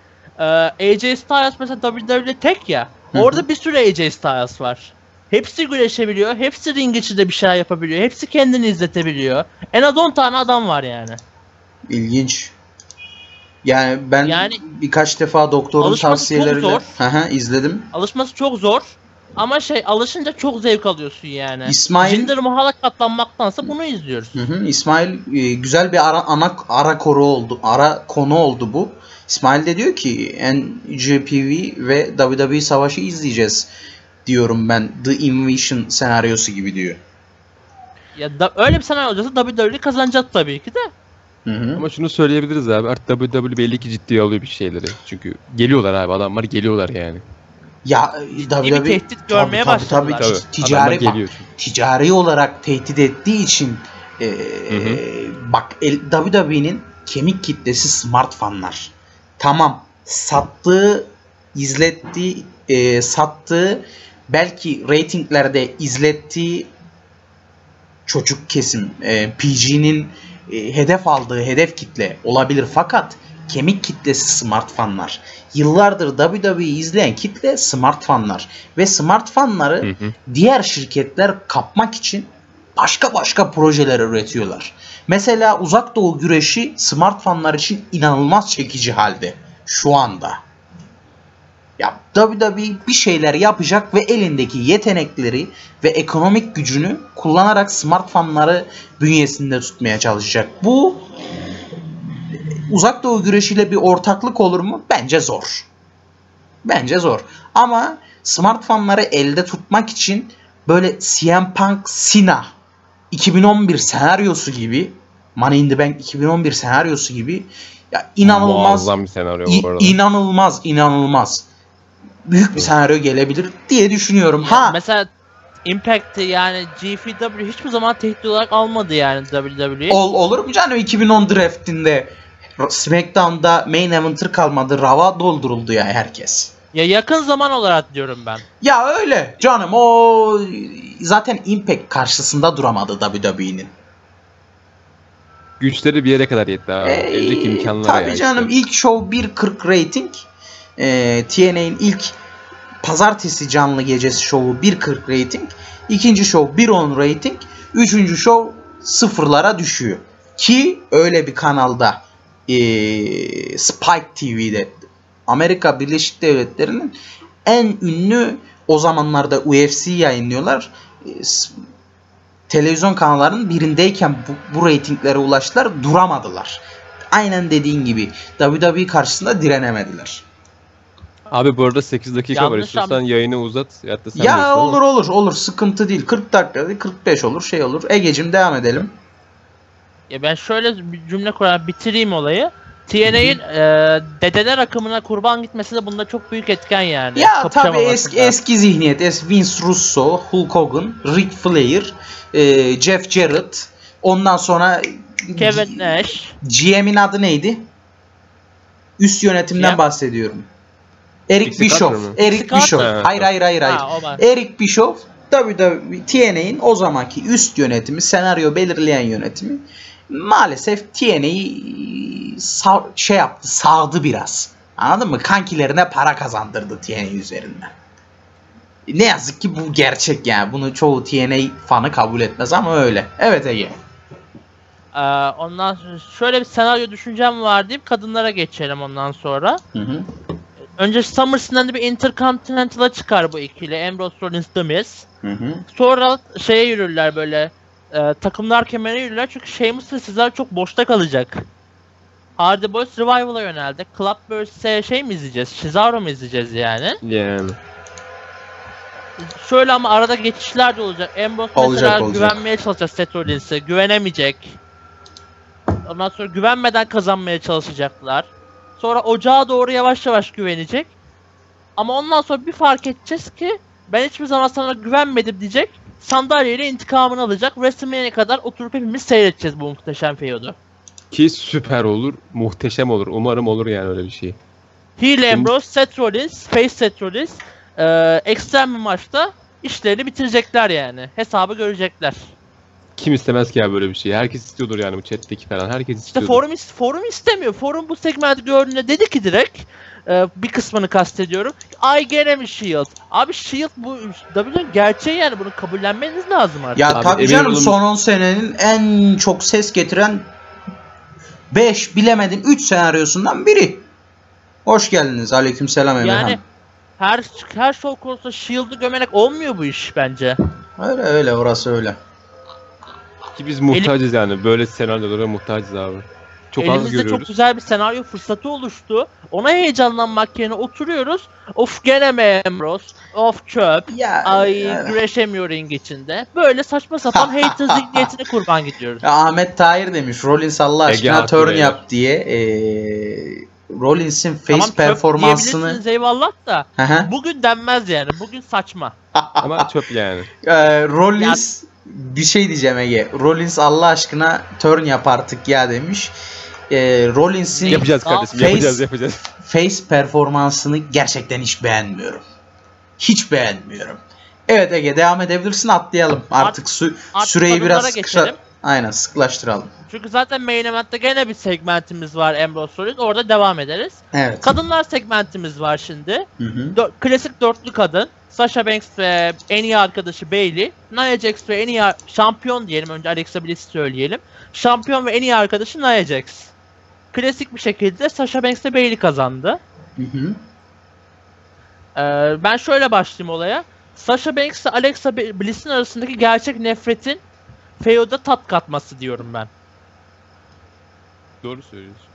AJ Styles mesela WWE'de tek ya. Orada bir sürü AJ Styles var. Hepsi güreşebiliyor. Hepsi ring içinde bir şeyler yapabiliyor. Hepsi kendini izletebiliyor. En az 10 tane adam var yani. İlginç. Yani ben birkaç defa doktorun tavsiyeleriyle izledim. Alışması çok zor. Ama alışınca çok zevk alıyorsun yani. Jinder Mahal'a katlanmaktansa bunu izliyoruz. İsmail güzel bir ara konu oldu bu. İsmail de diyor ki NJPW ve WWE savaşı izleyeceğiz diyorum ben. The Invasion senaryosu gibi diyor. Ya öyle bir senaryo olacaksa WWE kazanacak tabii ki de. Ama şunu söyleyebiliriz abi, artık WWE belli ki ciddiye alıyor bir şeyleri. Çünkü geliyorlar abi, adamlar geliyorlar yani. Ya WWE tehdit görmeye başladılar. Tabii. Ticari olarak tehdit ettiği için bak WWE'nin kemik kitlesi smart fanlar. Tamam, sattığı belki reytinglerde izlettiği çocuk kesim PG'nin hedef aldığı hedef kitle olabilir fakat kemik kitlesi smart fanlar. Yıllardır WWE'yi izleyen kitle smart fanlar ve smart fanları diğer şirketler kapmak için başka başka projeler üretiyorlar. Mesela uzak doğu güreşi smartfanlar için inanılmaz çekici halde şu anda. Ya WWE bir şeyler yapacak ve elindeki yetenekleri ve ekonomik gücünü kullanarak smartfanları bünyesinde tutmaya çalışacak. Bu uzak doğu güreşiyle bir ortaklık olur mu? Bence zor. Bence zor. Ama smartfanları elde tutmak için böyle CM Punk Cena 2011 senaryosu gibi, Money in the Bank 2011 senaryosu gibi ya inanılmaz bir senaryo bu arada. İnanılmaz büyük bir senaryo gelebilir diye düşünüyorum. Ha. Mesela Impact'i yani GFW hiçbir zaman tehdit olarak almadı yani WWE. Olur mu canım, 2010 draft'inde SmackDown'da main eventer kalmadı. Raw'a dolduruldu ya herkes. Ya yakın zaman olarak diyorum ben. Ya öyle canım, o zaten Impact karşısında duramadı WWE'nin. Güçleri bir yere kadar yetti abi. Evdeki imkanlar. Tabii yani canım, ilk show 1.40 rating. TNA'nin ilk pazartesi canlı gecesi şovu 1.40 rating. İkinci şov 1.10 rating. Üçüncü şov sıfırlara düşüyor. Ki öyle bir kanalda Spike TV'de, Amerika Birleşik Devletleri'nin en ünlü, o zamanlarda UFC yayınlıyorlar. Televizyon kanallarının birindeyken bu reytinglere ulaştılar. Duramadılar. Aynen dediğin gibi WWE karşısında direnemediler. Abi bu arada 8 dakika yanlış var, istiyorsan yayını uzat. Ya olur sıkıntı değil. 40 dakika 45 olur, şey olur. Egeciğim devam edelim. Ya ben şöyle bir cümle kurarak bitireyim olayı. TNA'nin dedeler akımına kurban gitmesi de bunda çok büyük etken yani. Ya tabii eski zihniyet. Vince Russo, Hulk Hogan, Ric Flair, Jeff Jarrett. Ondan sonra Kevin Nash. GM'in adı neydi? Üst yönetimden bahsediyorum. Eric Bischoff. Eric Bischoff. Hayır. Eric Bischoff, TNA'nin o zamanki üst yönetimi, senaryo belirleyen yönetimi maalesef TNA'yi sağdı biraz. Anladın mı? Kankilerine para kazandırdı TNA üzerinden. Ne yazık ki bu gerçek yani. Bunu çoğu TNA fanı kabul etmez ama öyle. Evet Ege. Ondan sonra şöyle bir senaryo düşüncem var deyip kadınlara geçelim ondan sonra. Hı. Önce SummerSlam'da bir Intercontinental'a çıkar bu ikili. Ambrose, Rollins, The Miz. Hı. Sonra şeye yürürler böyle. Takımlar kemere yürürler çünkü Sheamus ve Cesaro çok boşta kalacak. Hardy Boys Revival'a yöneldi. Club vs. şey mi izleyeceğiz? Cesaro mu izleyeceğiz yani? Yani. Şöyle ama arada geçişler de olacak. Ambrose mesela güvenmeye çalışacak Seth Rollins'e. Güvenemeyecek. Ondan sonra güvenmeden kazanmaya çalışacaklar. Sonra ocağa doğru yavaş yavaş güvenecek. Ama ondan sonra bir fark edeceğiz ki ben hiçbir zaman sana güvenmedim diyecek. Sandalyeyle intikamını alacak. WrestleMania'ya kadar oturup hepimiz seyredeceğiz bu muhteşem feudu. Ki süper olur, muhteşem olur. Umarım olur yani öyle bir şey. Heel Ambrose, Seth Rollins, Face Seth Rollins ekstrem bir maçta işlerini bitirecekler yani. Hesabı görecekler. Kim istemez ki ya böyle bir şey? Herkes istiyordur yani, bu chat'teki falan. Herkes istiyordur. İşte forum istemiyor. Forum bu segmenti gördüğünde dedi ki direkt bir kısmını kastediyorum. Ay gene mi Shield? Abi Shield bu WWE'nin gerçeği yani, bunu kabullenmeniz lazım artık. Ya tabii canım, son 10 senenin en çok ses getiren 5 bilemedin 3 senaryosundan biri. Hoş geldiniz. Aleykümselam Emirhan. Yani her show konusunda Shield'ı gömerek olmuyor bu iş bence. Öyle orası öyle. Ki biz muhtacız yani, böyle senaryolara muhtacız abi. Çok elimizde az görüyoruz. Çok güzel bir senaryo fırsatı oluştu. Ona heyecanlanmak yerine oturuyoruz. Of gene mi Ambrose? Of çöp. Yani, güreşemiyor ring içinde. Böyle saçma sapan hater zihniyetine kurban gidiyoruz. Ya, Ahmet Tahir demiş. Rollins Allah aşkına turn yap diye. Rollins'in face performansını... Tamam çöp diyebilirsiniz eyvallah da. Bugün denmez yani. Bugün saçma. Ama çöp yani. Rollins... Ya, bir şey diyeceğim Ege. Rollins Allah aşkına turn yap artık ya demiş. Rollins'in yapacağız kardeşim, yapacağız. Face performansını gerçekten hiç beğenmiyorum. Evet Ege, devam edebilirsin, atlayalım. Artık süreyi biraz Aynen, sıklaştıralım. Çünkü zaten main event'te gene bir segmentimiz var Ambrose Rollins. Orada devam ederiz. Evet. Kadınlar segmentimiz var şimdi. Hı hı. Klasik dörtlü kadın. Sasha Banks ve en iyi arkadaşı Bayley. Nia Jax ve en iyi şampiyon diyelim. Önce Alexa Bliss'i söyleyelim. Şampiyon ve en iyi arkadaşı Nia Jax. Klasik bir şekilde Sasha Banks ve Bayley kazandı. Hı hı. Ben şöyle başlayayım olaya. Sasha Banks ile Alexa Bliss'in arasındaki gerçek nefretin feod'a tat katması diyorum ben. Doğru söylüyorsun.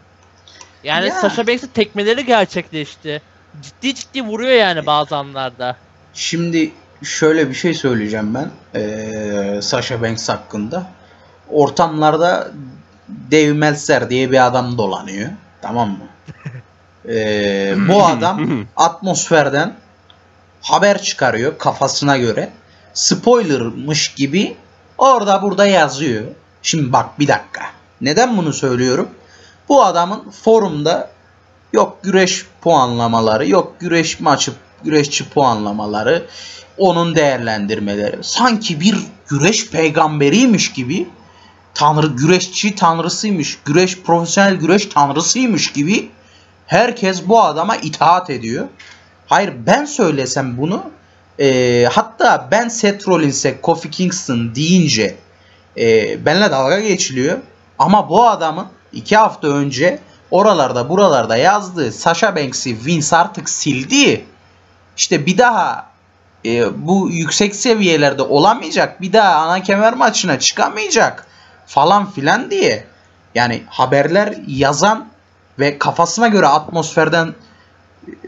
Yani ya. Sasha Banks'in tekmeleri gerçekleşti. Ciddi ciddi vuruyor yani bazı anlarda. Şimdi şöyle bir şey söyleyeceğim ben. Sasha Banks hakkında. Ortamlarda Dave Meltzer diye bir adam dolanıyor. Tamam mı? Bu adam atmosferden haber çıkarıyor kafasına göre. Spoilermış gibi orada burada yazıyor. Şimdi bak bir dakika. Neden bunu söylüyorum? Bu adamın forumda yok güreş puanlamaları, yok güreş maçı, güreşçi puanlamaları, onun değerlendirmeleri. Sanki bir güreş peygamberiymiş gibi, tanrı güreşçi tanrısıymış, güreş profesyonel güreş tanrısıymış gibi herkes bu adama itaat ediyor. Hayır, ben söylesem bunu, hatta ben Seth Rollins'e Kofi Kingston deyince benimle dalga geçiliyor. Ama bu adamın 2 hafta önce oralarda buralarda yazdığı Sasha Banks'i Vince artık sildi. İşte bir daha bu yüksek seviyelerde olamayacak. Bir daha ana kemer maçına çıkamayacak falan filan diye. Yani haberler yazan ve kafasına göre atmosferden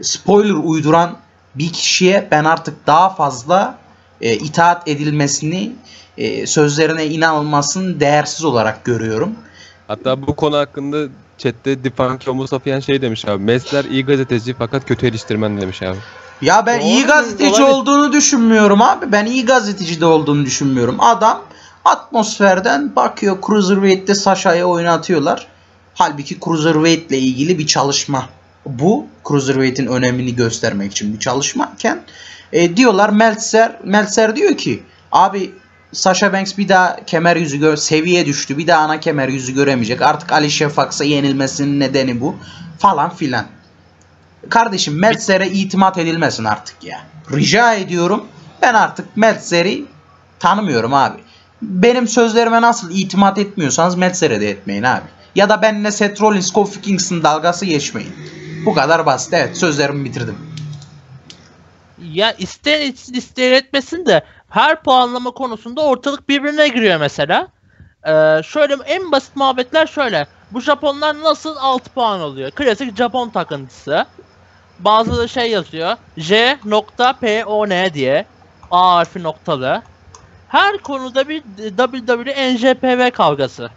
spoiler uyduran bir kişiye ben artık daha fazla itaat edilmesini, sözlerine inanılmasını değersiz olarak görüyorum. Hatta bu konu hakkında chatte Dipanki Homo Sapiens şey demiş abi. Mesler iyi gazeteci fakat kötü eleştirmen demiş abi. Ya ben iyi gazeteci olduğunu düşünmüyorum abi. Ben iyi gazeteci de olduğunu düşünmüyorum. Adam atmosferden bakıyor, Cruiserweight'te Sasha'ya oynatıyorlar. Halbuki Cruiserweight'le ilgili bir çalışma. Bu Cruiserweight'in önemini göstermek için bir çalışmaken diyorlar Meltzer diyor ki abi Sasha Banks bir daha kemer yüzü seviye düştü. Bir daha ana kemer yüzü göremeyecek. Artık Ali Şeffaks'a yenilmesinin nedeni bu falan filan. Kardeşim Meltzer'e itimat edilmesin artık ya. Rica ediyorum. Ben artık Meltzer'i tanımıyorum abi. Benim sözlerime nasıl itimat etmiyorsanız Meltzer'e de etmeyin abi. Ya da benimle Seth Rollins, Kofi Kingston dalgası geçmeyin. Bu kadar basit. Evet, sözlerimi bitirdim. Ya ister etsin ister etmesin de her puanlama konusunda ortalık birbirine giriyor mesela. Şöyle en basit muhabbetler şöyle. Bu Japonlar nasıl 6 puan oluyor? Klasik Japon takıntısı. Bazıları şey yazıyor. J.P.O.N diye. A harfi noktalı. Her konuda bir WWE NJPW kavgası.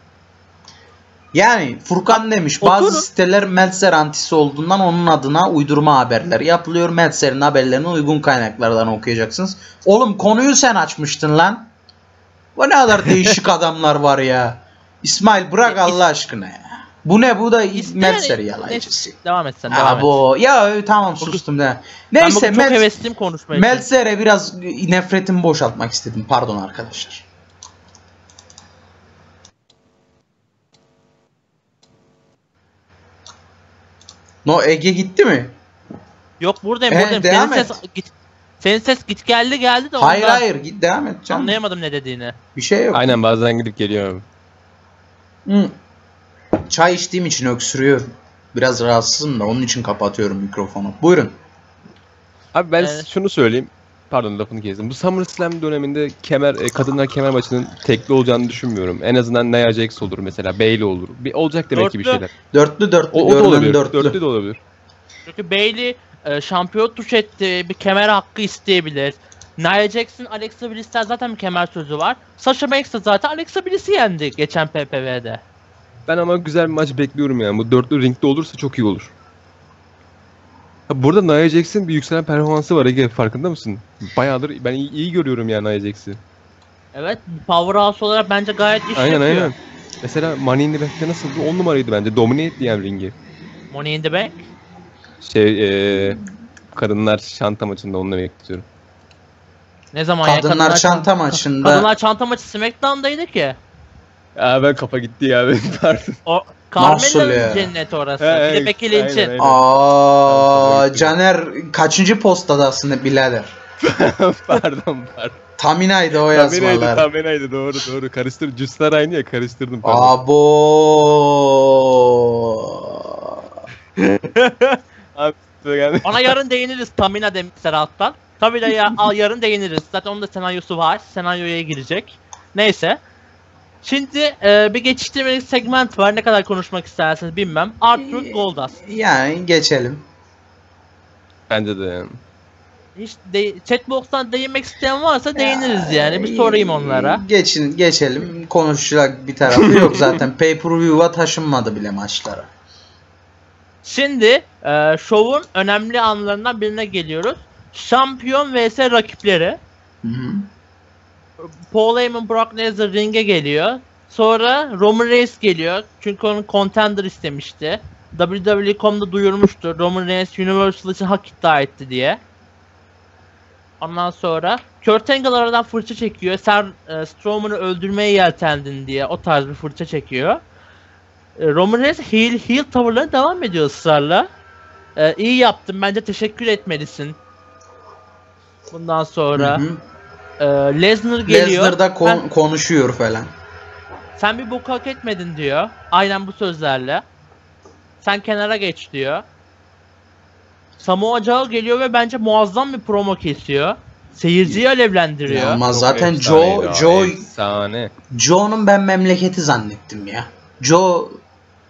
Yani Furkan demiş, bazı siteler Meltzer antisi olduğundan onun adına uydurma haberler yapılıyor. Meltzer'in haberlerini uygun kaynaklardan okuyacaksınız. Oğlum konuyu sen açmıştın lan. Bu ne kadar değişik adamlar var ya. İsmail bırak Allah aşkına ya. Bu ne, bu da Meltzer yalayıcısı. Devam et sen, devam abo et. Ya tamam, sustum da. Neyse, Meltzer'e biraz nefretimi boşaltmak istedim. Pardon arkadaşlar. No, Ege gitti mi? Yok buradayım, buradayım. Devam et. Senin ses git geldi geldi de ondan. Hayır hayır, git devam et canım. Anlayamadım ne dediğini. Bir şey yok. Aynen, bazen gidip geliyorum. Hmm. Çay içtiğim için öksürüyorum. Biraz rahatsızım da onun için kapatıyorum mikrofonu. Buyurun. Abi ben şunu söyleyeyim. Pardon, lafını kestim. Bu SummerSlam döneminde kadınlar kemer maçının tekli olacağını düşünmüyorum. En azından Nia Jax olur mesela, Bayley olur. Bir olacak demek dörtlü ki bir şeyler. Dörtlü de olabilir. Çünkü Bayley şampiyon tuş etti, bir kemer hakkı isteyebilir. Nia Jax'in Alexa Bliss'ten zaten bir kemer sözü var. Sasha Banks de zaten Alexa Bliss'i yendi geçen PPV'de. Ben ama güzel bir maç bekliyorum yani. Bu dörtlü ringde olursa çok iyi olur. Burada Nia Jax'in bir yükselen performansı var Ege, farkında mısın? Bayağıdır ben iyi görüyorum yani Nia Jax'i. Evet, powerhouse olarak bence gayet iş yapıyor. Aynen aynen. Mesela Money in the Bank'te nasıldı? 10 numaraydı bence. Domine etti yani ringi. Money in the Bank? Kadınlar çanta maçında onunla bekliyorum. Ne zaman kadınlar ya? Kadınlar çanta maçında. Kadınlar çanta maçı SmackDown'daydı ki. Ya ben kafa gitti ya benim, pardon. Carmelo'nun cennet orası. He, bir de Becky Lynch'in. Aa, Caner kaçıncı postada aslında birader? pardon. Tamina'ydı o yazmalar. Tamina'ydı doğru. Karıştırdım. Cüsler aynı ya, karıştırdım. Abo. Ona yarın değiniriz, Tamina demişler alttan. Tabii de ya, yarın değiniriz. Zaten onun da senaryosu var. Senaryoya girecek. Neyse. Şimdi bir geçiştirmelik segment var. Ne kadar konuşmak isterseniz bilmem. Arthur Goldust. Yani geçelim. Bence de yani. Hiç chatbox'tan değinmek isteyen varsa değiniriz yani. Bir sorayım onlara. Geçelim. Konuşacak bir tarafı yok zaten. Pay-per-view'a taşınmadı bile maçlara. Şimdi şovun önemli anlarından birine geliyoruz. Şampiyon vs rakipleri. Hı-hı. Paul Heyman, Brock Lesnar ringe geliyor. Sonra Roman Reigns geliyor. Çünkü onun contender istemişti. WWE.com'da duyurmuştu. Roman Reigns Universal için hak iddia etti diye. Ondan sonra Kurt Angle aradan fırça çekiyor. Sen Strowman'ı öldürmeye yeltendin diye o tarz bir fırça çekiyor. Roman Reigns heel tavırlarına devam ediyor ısrarla. İyi yaptın, bence teşekkür etmelisin. Bundan sonra Lesnar geliyor. Lesnar da konuşuyor falan. Sen bir boku hak etmedin diyor. Aynen bu sözlerle. Sen kenara geç diyor. Samoa Joe geliyor ve bence muazzam bir promo kesiyor. Seyirciyi alevlendiriyor. Ya ama zaten Joe'nun ben memleketi zannettim ya. Joe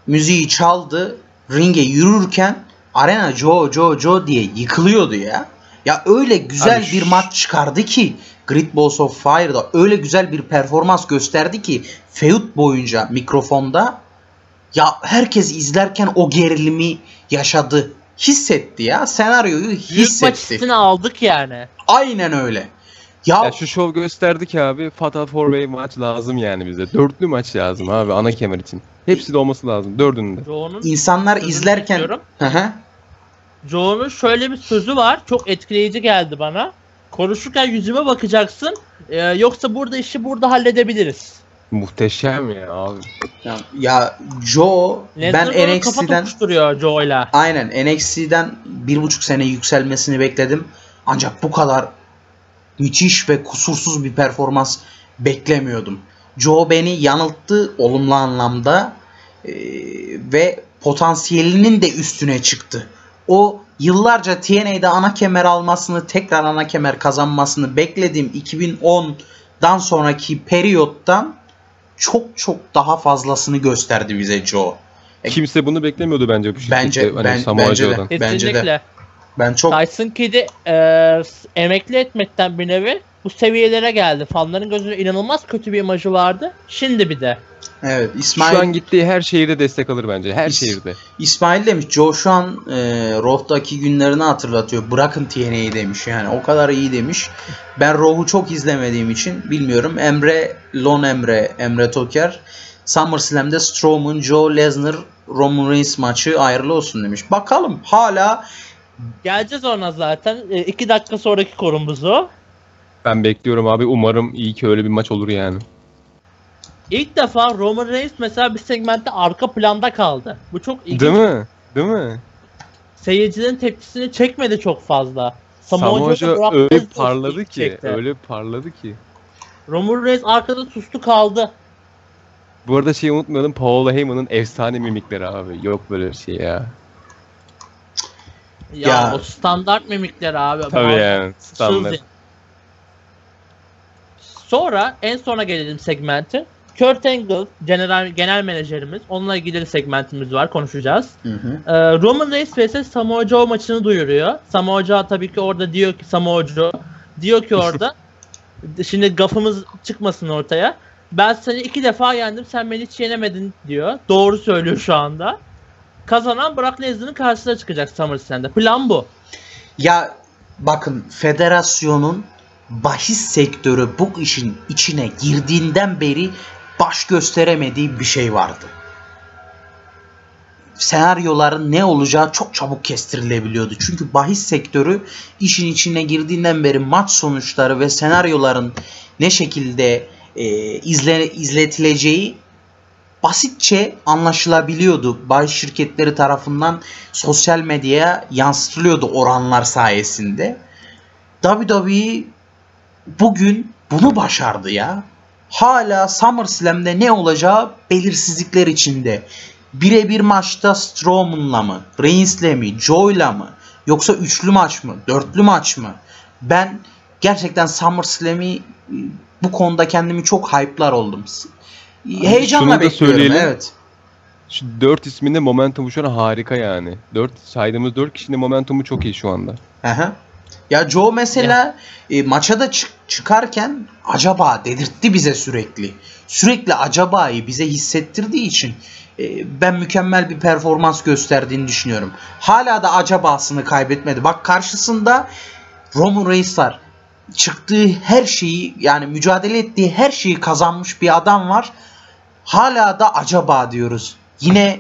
müziği çaldı. Ringe yürürken arena Joe diye yıkılıyordu ya. Ya öyle güzel abi, bir maç çıkardı ki Great Balls of Fire'da öyle güzel bir performans gösterdi ki feud boyunca mikrofonda ya herkes izlerken o gerilimi yaşadı. Hissetti ya. Senaryoyu hissetti. Büyük maç üstüne aldık yani. Aynen öyle. Ya şu şov gösterdi ki abi Fatal 4-Way maç lazım yani bize. Dörtlü maç lazım abi ana kemer için. Hepsi de olması lazım. Dördünün de. İnsanlar izlerken... Joe'nun şöyle bir sözü var. Çok etkileyici geldi bana. Konuşurken yüzüme bakacaksın. Yoksa burada işi halledebiliriz. Muhteşem ya abi. Ya Joe Lesnar ben NXT'den Joe'yla. Aynen NXT'den 1,5 sene yükselmesini bekledim. Ancak bu kadar müthiş ve kusursuz bir performans beklemiyordum. Joe beni yanılttı olumlu anlamda ve potansiyelinin de üstüne çıktı. O yıllarca TNA'de ana kemer almasını, tekrar ana kemer kazanmasını beklediğim 2010'dan sonraki periyottan çok daha fazlasını gösterdi bize Joe. Kimse bunu beklemiyordu bence. Bence de. Ben çok... Tyson Kidd'i emekli etmekten bir nevi bu seviyelere geldi. Fanların gözünde inanılmaz kötü bir imajı vardı. Şimdi bir de. Evet, İsmail... Şu an gittiği her şehirde destek alır bence. Her şehirde. İsmail demiş Joe şu an Raw'daki günlerini hatırlatıyor. Bırakın TNA'yı demiş yani. O kadar iyi demiş. Ben Raw'u çok izlemediğim için bilmiyorum. Emre Toker SummerSlam'de Strowman, Joe, Lesnar, Roman Reigns maçı ayrılı olsun demiş. Bakalım hala geleceğiz ona zaten. 2 dakika sonraki konumuz o. Ben bekliyorum abi. Umarım iyi ki öyle bir maç olur yani. İlk defa Roman Reigns mesela bir segmentte arka planda kaldı. Bu çok ilginç. Değil mi? Seyircilerin tepkisini çekmedi çok fazla. Samoa Joe öyle parladı ki. Roman Reigns arkada sustu kaldı. Bu arada şeyi unutmayalım. Paul Heyman'ın efsane mimikleri abi. Yok böyle bir şey ya. Ya o standart mimikleri abi. Tabii yani standart. Sonra en sona gelelim segmenti. Kurt Angle genel menajerimiz. Onunla ilgili segmentimiz var, konuşacağız. Roman Reigns vs Samoa Joe maçını duyuruyor. Samoa Joe tabii ki orada diyor ki orada şimdi gafımız çıkmasın ortaya. Ben seni 2 defa yendim, sen beni hiç yenemedin diyor. Doğru söylüyor şu anda. Kazanan Brock Lesnar'ın karşısına çıkacak SummerSlam'da. Plan bu. Ya bakın federasyonun bahis sektörü bu işin içine girdiğinden beri baş gösteremediği bir şey vardı. Senaryoların ne olacağı çok çabuk kestirilebiliyordu. Çünkü bahis sektörü işin içine girdiğinden beri maç sonuçları ve senaryoların ne şekilde izletileceği basitçe anlaşılabiliyordu. Bahis şirketleri tarafından sosyal medyaya yansıtılıyordu oranlar sayesinde. WWE bugün bunu başardı ya. Hala SummerSlam'de ne olacağı belirsizlikler içinde. Birebir maçta Strowman'la mı, Reigns'le mi, Joe'la mı, yoksa üçlü maç mı, dörtlü maç mı? Ben gerçekten SummerSlam'i bu konuda kendimi çok hype'lar oldum. Heyecanla bekliyorum. Evet. Şu 4 isminde momentumu şu an harika yani. 4 saydığımız 4 kişinin momentumu çok iyi şu anda. Aha. Ya Joe mesela maça da çıkarken acaba dedirtti bize sürekli. Sürekli acaba'yı bize hissettirdiği için ben mükemmel bir performans gösterdiğini düşünüyorum. Hala da acaba'sını kaybetmedi. Bak karşısında Roman Reigns var. Çıktığı her şeyi, yani mücadele ettiği her şeyi kazanmış bir adam var. Hala da acaba diyoruz. Yine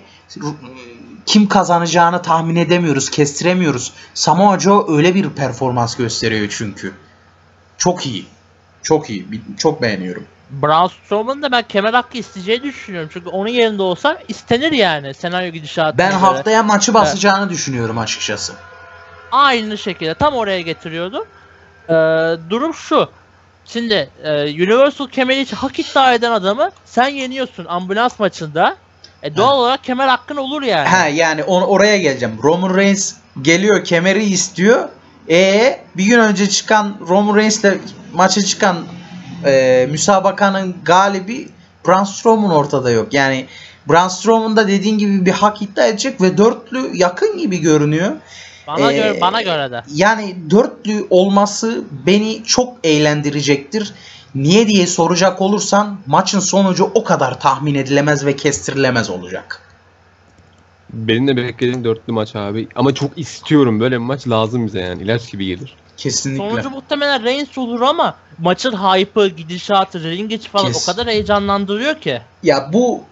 kim kazanacağını tahmin edemiyoruz, kestiremiyoruz. Samoa Joe öyle bir performans gösteriyor çünkü. Çok iyi. Çok iyi. Çok beğeniyorum. Braun Strowman'ın da ben kemer hakkı isteyeceğini düşünüyorum. Çünkü onun yerinde olsam istenir yani senaryo gidişatı. Ben haftaya maçı basacağını düşünüyorum açıkçası. Aynı şekilde tam oraya getiriyordum. Durum şu. Şimdi Universal kemeri için hak iddia eden adamı sen yeniyorsun ambulans maçında. Doğal olarak kemer hakkın olur yani. Ha, yani oraya geleceğim. Roman Reigns geliyor, kemeri istiyor. Bir gün önce çıkan Roman Reigns'le maça çıkan müsabakanın galibi Braun Strowman ortada yok. Yani Braun Strowman da dediğin gibi bir hak iddia edecek ve dörtlü yakın gibi görünüyor. Bana göre de. Yani dörtlü olması beni çok eğlendirecektir. Niye diye soracak olursan maçın sonucu o kadar tahmin edilemez ve kestirilemez olacak. Benim de beklediğim dörtlü maç abi. Ama çok istiyorum, böyle bir maç lazım bize yani, ilaç gibi gelir. Kesinlikle. Sonucu muhtemelen Reigns olur ama maçın hype'ı, gidişatı, ring içi falan o kadar heyecanlandırıyor ki. Ya bu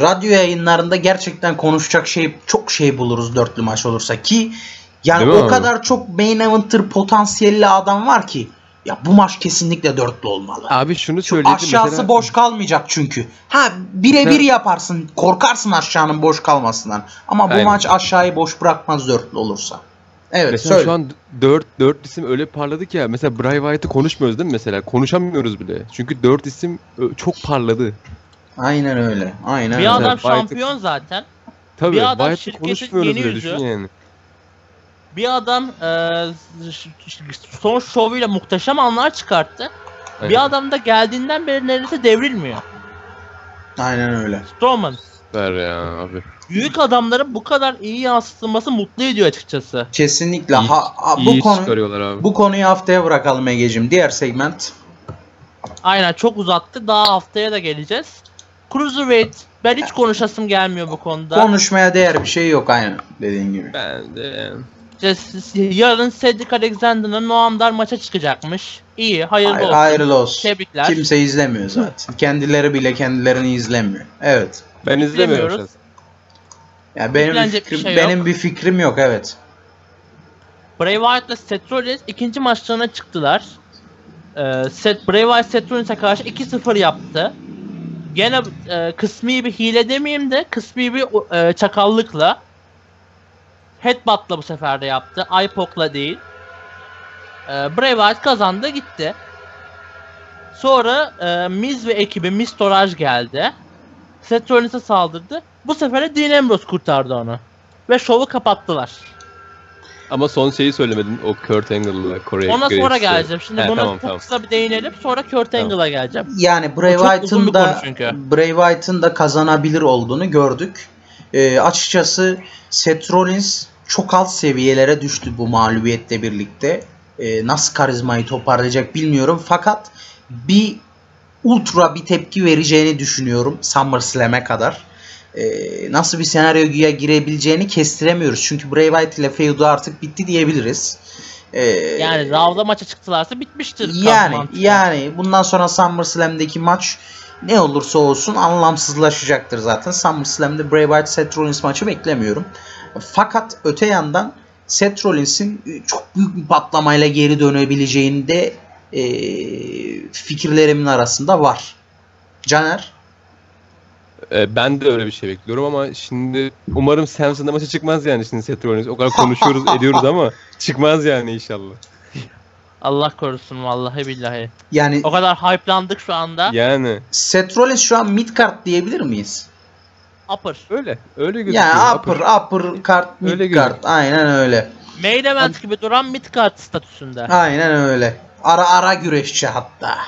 radyo yayınlarında gerçekten konuşacak çok şey buluruz dörtlü maç olursa ki. Yani o kadar çok main eventer potansiyelli adam var ki. Ya bu maç kesinlikle dörtlü olmalı. Abi şunu söyleyeyim. Aşağısı mesela boş kalmayacak çünkü. Ha birebir yaparsın, korkarsın aşağının boş kalmasından. Ama bu maç aşağıyı boş bırakmaz dörtlü olursa. Evet, mesela söyle. Şu an 4 isim öyle parladı ki ya. Mesela Bray Wyatt'ı konuşmuyoruz değil mi mesela? Konuşamıyoruz bile. Çünkü 4 isim çok parladı. Aynen öyle. Aynen. Bir adam şampiyon zaten. Tabii. Bir adam şirketin yeni yüzü. Yani. Bir adam son şovuyla muhteşem anlar çıkarttı. Aynen. Bir adam da geldiğinden beri neredeyse devrilmiyor. Aynen öyle. Strowman. Ver ya abi. Büyük adamların bu kadar iyi yansıtılması mutlu ediyor açıkçası. Kesinlikle. Bu konuyu haftaya bırakalım Ege'cim. Diğer segment. Aynen, çok uzattı. Daha haftaya da geleceğiz. Cruiserweight. Ben hiç konuşasım gelmiyor bu konuda. Konuşmaya değer bir şey yok, aynen dediğin gibi. Ben de. Yarın Cedric Alexander'la Noam Dar maça çıkacakmış. İyi, hayırlı olsun. Tebrikler. Kimse izlemiyor zaten. Kendileri bile kendilerini izlemiyor. Evet. Ben izlemiyorum. Ya benim bir fikrim yok, evet. Bray Wyatt'la Seth Rollins ikinci maçlarına çıktılar. Bray Wyatt Seth Rollins'e karşı 2-0 yaptı. Gene kısmi bir hile demeyeyim de kısmi bir çakallıkla, headbutt'la bu sefer de yaptı. Eye poke'la değil. Bray Wyatt kazandı, gitti. Sonra Miz ve ekibi, Miz Toraj geldi. Seth Rollins'e saldırdı. Bu sefer de Dean Ambrose kurtardı onu. Ve şovu kapattılar. Ama son şeyi söylemedin. O Kurt Angle'la Kore'ye. Ona sonra geleceğim. Şimdi buna kısa bir değinelim. Sonra Kurt Angle'a geleceğim. Yani Bray Wyatt'ın da kazanabilir olduğunu gördük. Açıkçası Seth Rollins çok alt seviyelere düştü bu mağlubiyetle birlikte. Nasıl karizmayı toparlayacak bilmiyorum. Fakat bir tepki vereceğini düşünüyorum SummerSlam'e kadar. Nasıl bir senaryoya girebileceğini kestiremiyoruz. Çünkü Bray Wyatt ile feud artık bitti diyebiliriz. Yani Raw'da maça çıktılarsa bitmiştir. Yani bundan sonra SummerSlam'deki maç ne olursa olsun anlamsızlaşacaktır zaten. SummerSlam'de Bray Wyatt Seth Rollins maçı beklemiyorum. Fakat öte yandan Seth Rollins'in çok büyük bir patlamayla geri dönebileceğini de fikirlerimin arasında var. Caner? Ben de öyle bir şey bekliyorum ama şimdi umarım Samson'da maça çıkmaz yani şimdi Seth Rollins. O kadar konuşuyoruz ediyoruz ama çıkmaz yani inşallah. Allah korusun vallahi billahi. Yani o kadar hype'landık şu anda. Yani Seth Rollins şu an mid card diyebilir miyiz? Upper. Öyle gözüküyor. Ya upper card, mid card. Aynen öyle. Main event gibi duran mid card statüsünde. Aynen öyle. Ara güreşçi hatta.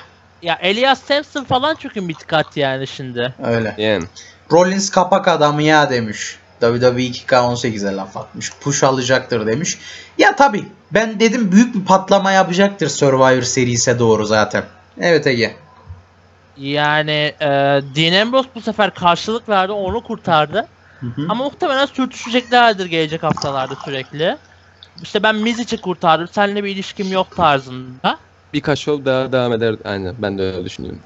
Ya Elias Samson falan çünkü mid card yani şimdi. Öyle. Yani. Rollins kapak adamı ya demiş. WWE 2K18'e laf atmış. Push alacaktır demiş. Ya tabii. Ben dedim büyük bir patlama yapacaktır Survivor serisi doğru zaten. Evet Ege. Yani Dean Ambrose bu sefer karşılık verdi. Onu kurtardı. Hı-hı. Ama muhtemelen sürtüşeceklerdir gelecek haftalarda sürekli. İşte ben Miz için kurtardım. Seninle bir ilişkim yok tarzında. Birkaç show daha devam eder. Aynen ben de öyle düşünüyorum.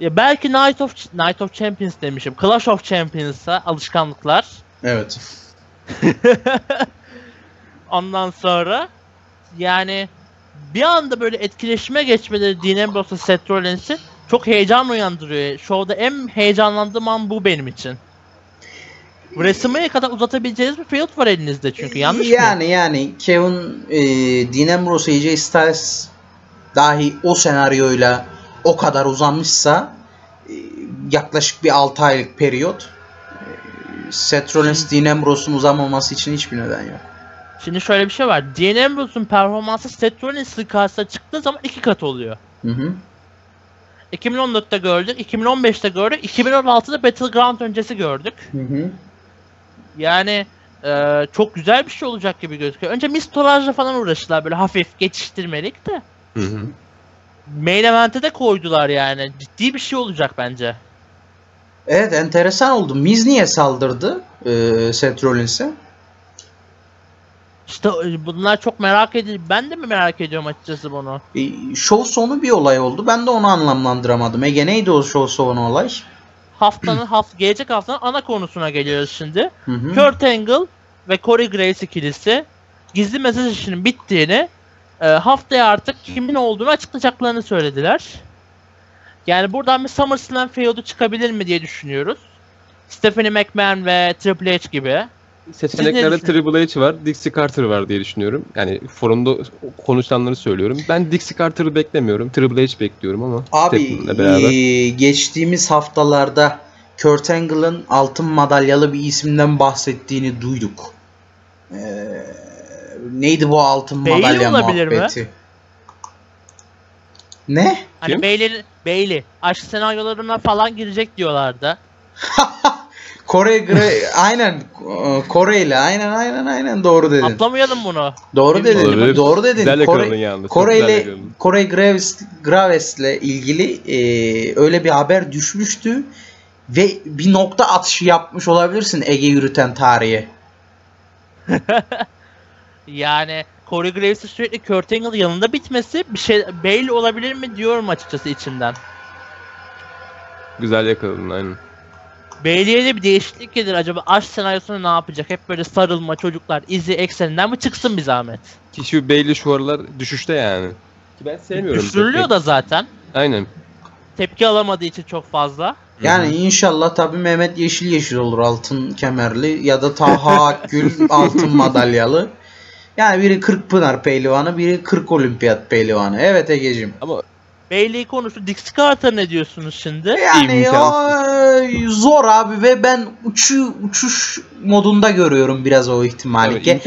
Ya belki Night of Champions demişim. Clash of Champions'a alışkanlıklar. Evet. Ondan sonra yani bir anda böyle etkileşime geçmeleri Dean Ambrose'la Seth Rollins'i çok heyecan uyandırıyor. Show'da en heyecanlandığım an bu benim için. WrestleMania'ya kadar uzatabileceğiniz bir field var elinizde çünkü yanlış mı? Yani Kevin, Dean Ambrose, AJ Styles dahi o senaryoyla o kadar uzanmışsa yaklaşık bir 6 aylık periyot Seth Rollins, Dean Ambrose'un uzamaması için hiçbir neden yok. Şimdi şöyle bir şey var. Dean Ambrose'un performansı Seth Rollins'in karşısına çıktığı zaman 2 kat oluyor. Hı hı. 2014'te gördük, 2015'te gördük, 2016'da Battleground öncesi gördük. Hı hı. Yani çok güzel bir şey olacak gibi gözüküyor. Önce mistorajla falan uğraştılar böyle hafif geçiştirmelik de. Hı hı. Main event'e de koydular yani. Ciddi bir şey olacak bence. Evet enteresan oldu. Miz niye saldırdı Seth Rollins'e? İşte bunlar çok merak edildi. Ben de mi merak ediyorum açıkçası bunu? Show sonu bir olay oldu. Ben de onu anlamlandıramadım. Ege neydi o show sonu olay? Gelecek haftanın ana konusuna geliyoruz şimdi. Hı hı. Kurt Angle ve Corey Graves ikilisi gizli mesaj işinin bittiğini haftaya artık kimin olduğunu açıklayacaklarını söylediler. Yani buradan bir SummerSlam feod'u çıkabilir mi diye düşünüyoruz. Stephanie McMahon ve Triple H gibi. Seçeneklerde Triple H var, Dixie Carter var diye düşünüyorum. Yani forumda konuşanları söylüyorum. Ben Dixie Carter'ı beklemiyorum, Triple H bekliyorum ama. Abi beraber. Geçtiğimiz haftalarda Kurt Angle'ın altın madalyalı bir isimden bahsettiğini duyduk. Neydi bu altın Bayley madalya muhabbeti? Mi? Ne? Hani Bayley. Aşk senaryolarına falan girecek diyorlardı. Aynen doğru dedin. Atlamayalım bunu. Doğru dedin. Corey Graves'le ilgili öyle bir haber düşmüştü ve bir nokta atışı yapmış olabilirsin Ege Yürüten tarihe. Yani Corey Graves'in sürekli Kurt Angle yanında bitmesi bir şey Bayley olabilir mi diyorum açıkçası içimden. Güzel yakaladın aynen. Bayley'e de bir değişiklik gelir acaba aşk senaryosuna ne yapacak? Hep böyle sarılma çocuklar izi ekseninden mi çıksın bir zahmet? Ki şu Bayley şu aralar düşüşte yani. Ki ben sevmiyorum. Düşürülüyor da zaten. Aynen. Tepki alamadığı için çok fazla. Yani inşallah tabii Mehmet yeşil olur altın kemerli ya da Taha Akgül altın madalyalı. Yani biri 40 Pınar pehlivanı, biri 40 Olimpiyat pehlivanı. Evet Egeciğim. Ama Bayley konusu Dixie Carter ne diyorsunuz şimdi? Yani zor abi ve ben uçuş modunda görüyorum biraz o ihtimali. İşte.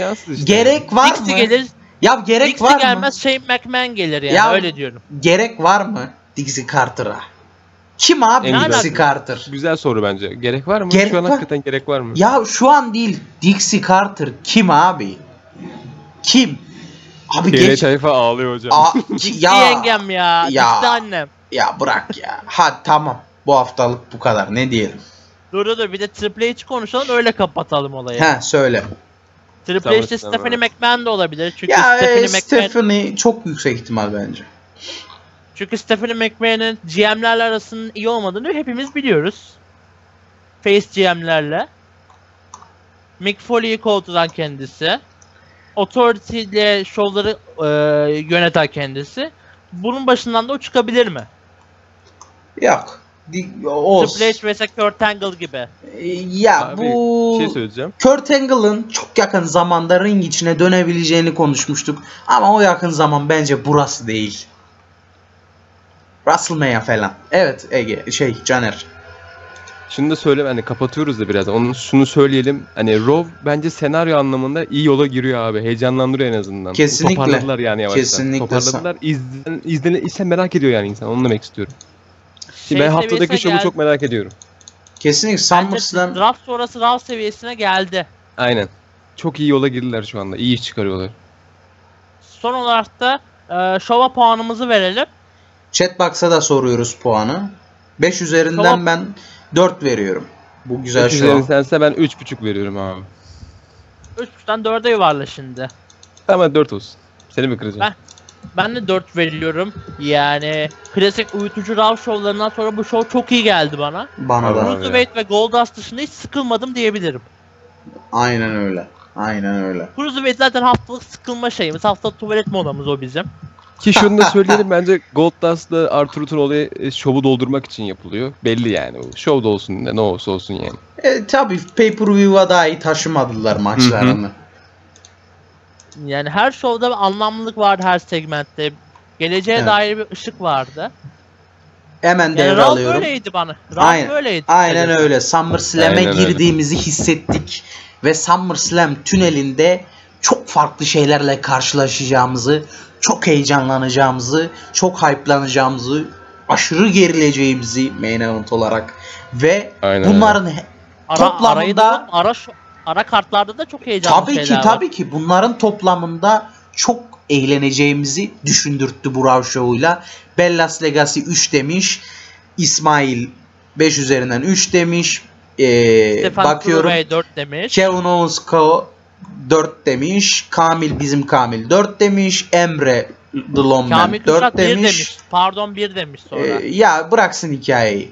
Gerek var Dixie mı? Gelir. Ya gerek Dixie var mı? Dixie gelmez Shane McMahon gelir yani ya, öyle diyorum. Gerek var mı Dixie Carter'a? Kim abi Dixie Carter? Güzel soru bence. Gerek var mı? Şu an hakikaten gerek var mı? Ya şu an değil. Dixie Carter kim abi? Kim? Abi geç. Tayfa ağlıyor hocam. Ya yengem ya. İşte annem. Ya bırak ya. Ha tamam. Bu haftalık bu kadar. Ne diyelim? Dur bir de Triple H konuşalım öyle kapatalım olayı. He söyle. Triple H'de Stephanie McMahon da olabilir. Çünkü ya Stephanie çok yüksek ihtimal bence. Çünkü Stephanie McMahon'ın GM'lerle arasının iyi olmadığını hepimiz biliyoruz. Face GM'lerle. Mick Foley'i kovduran kendisi. Authority ile şovları yöneten kendisi. Bunun başından da o çıkabilir mi? Yok. Triple H vs. Kurt Angle gibi. Ya abi, bu şey söyleyeceğim. Kurt Angle'ın çok yakın zamanda ring içine dönebileceğini konuşmuştuk. Ama o yakın zaman bence burası değil. WrestleMania falan. Evet Ege, Caner. Şunu da söyleyeyim, hani kapatıyoruz da biraz. Onun şunu söyleyelim. Hani Raw bence senaryo anlamında iyi yola giriyor abi. Heyecanlandırıyor en azından. Kesinlikle. Toparladılar yani yavaşça. Kesinlikle. Toparladılar. İzlenirse merak ediyor yani insan. Onu demek istiyorum. Ben haftadaki şovu çok merak ediyorum. Kesinlikle. SummerSlam draft sonrası Raw seviyesine geldi. Aynen. Çok iyi yola girdiler şu anda. İyi iş çıkarıyorlar. Son olarak da şova puanımızı verelim. Chatbox'a da soruyoruz puanı. 5 üzerinden şova... ben 4 veriyorum. Bu güzel şov. 5 üzerindense ben 3.5 veriyorum abi. 3.5'tan 4'e yuvarla şimdi. Tamam 4 olsun. Seni mi kıracağım? Ben de 4 veriyorum. Yani klasik uyutucu Raw şovlarından sonra bu şov çok iyi geldi bana. Bana da. Cruiserweight ve Goldust dışında hiç sıkılmadım diyebilirim. Aynen öyle. Aynen öyle. Cruiserweight zaten haftalık sıkılma şeyimiz. Haftalık tuvalet molamız o bizim. Ki şunu da söyleyelim, bence Goldust'la Arthur'un olayı şovu doldurmak için yapılıyor. Belli yani. Şov da olsun ne olursa olsun yani. Tabii pay-per-view'a daha iyi taşımadılar maçlarını. Yani her şovda bir anlamlılık vardı, her segmentte. Geleceğe dair bir ışık vardı. Hemen devralıyorum. Raw böyleydi bana. Aynen öyle. SummerSlam'e girdiğimizi hissettik. Ve SummerSlam tünelinde çok farklı şeylerle karşılaşacağımızı, çok heyecanlanacağımızı, çok hype'lanacağımızı, aşırı gerileceğimizi main event olarak. Ve aynen bunların toplamında... Ara kartlarda da çok heyecanlı tabii ki bunların toplamında çok eğleneceğimizi düşündürttü bu Raw Show'uyla. Bellas Legacy 3 demiş. İsmail 5 üzerinden 3 demiş. Bakıyorum. 4 demiş. Kevin Owens 4 demiş. Kamil, bizim Kamil 4 demiş. Emre The Longman 4 demiş. Pardon 1 demiş sonra. Ya bıraksın hikayeyi.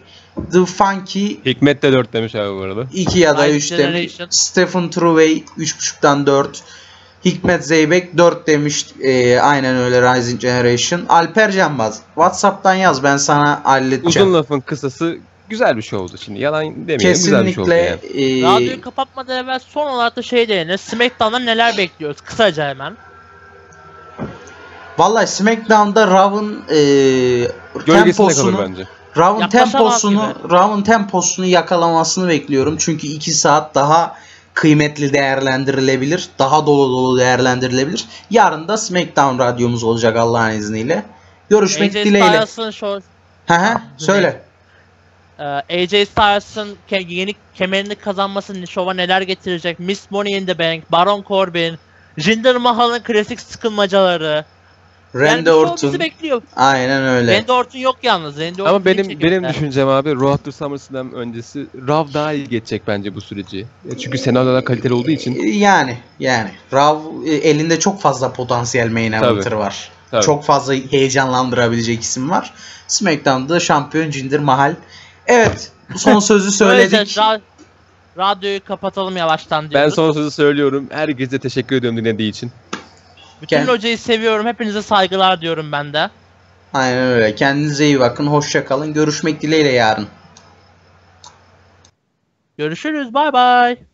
The Funky Hikmet de 4 demiş abi bu arada. 2 ya da 3 demiş. Stephen Trueway 3.5'tan 4. Hikmet Zeybek 4 demiş. Aynen öyle, Rising Generation. Alper Canbaz WhatsApp'tan yaz, ben sana halledeceğim. Uzun lafın kısası güzel bir şey oldu şimdi. Yalan demeyelim. Kesinlikle, güzel bir şey oldu yani. Radyoyu kapatmadan evvel son olarak da şey değinir. SmackDown'dan neler bekliyoruz? Kısaca hemen. Vallahi SmackDown'da Raw'ın temposunu bence. Raw'ın temposunu yakalamasını bekliyorum. Çünkü 2 saat daha kıymetli değerlendirilebilir. Daha dolu dolu değerlendirilebilir. Yarın da SmackDown radyomuz olacak Allah'ın izniyle. Görüşmek dileğiyle. AJ Styles'ın söyle. AJ Styles'ın yeni kemerini kazanmasının şova neler getirecek? Miss Money in the Bank, Baron Corbin, Jinder Mahal'ın klasik sıkılmacaları. Randy Orton. Aynen öyle. Randy Orton yok yalnız. Randy Orton. Ama benim düşüncem abi, Raw After SummerSlam öncesi Raw daha iyi geçecek bence bu süreci. Çünkü senaryolar kaliteli olduğu için. Yani Raw elinde çok fazla potansiyel main eventer var. Tabii. Çok fazla heyecanlandırabilecek isim var. SmackDown'da şampiyon Jinder Mahal. Evet, son sözü söyledik. Radyoyu kapatalım yavaştan diyoruz. Ben son sözü söylüyorum. Herkese teşekkür ediyorum dinlediği için. Bütün hocayı seviyorum. Hepinize saygılar diyorum ben de. Aynen öyle. Kendinize iyi bakın. Hoşça kalın. Görüşmek dileğiyle yarın. Görüşürüz. Bay bay.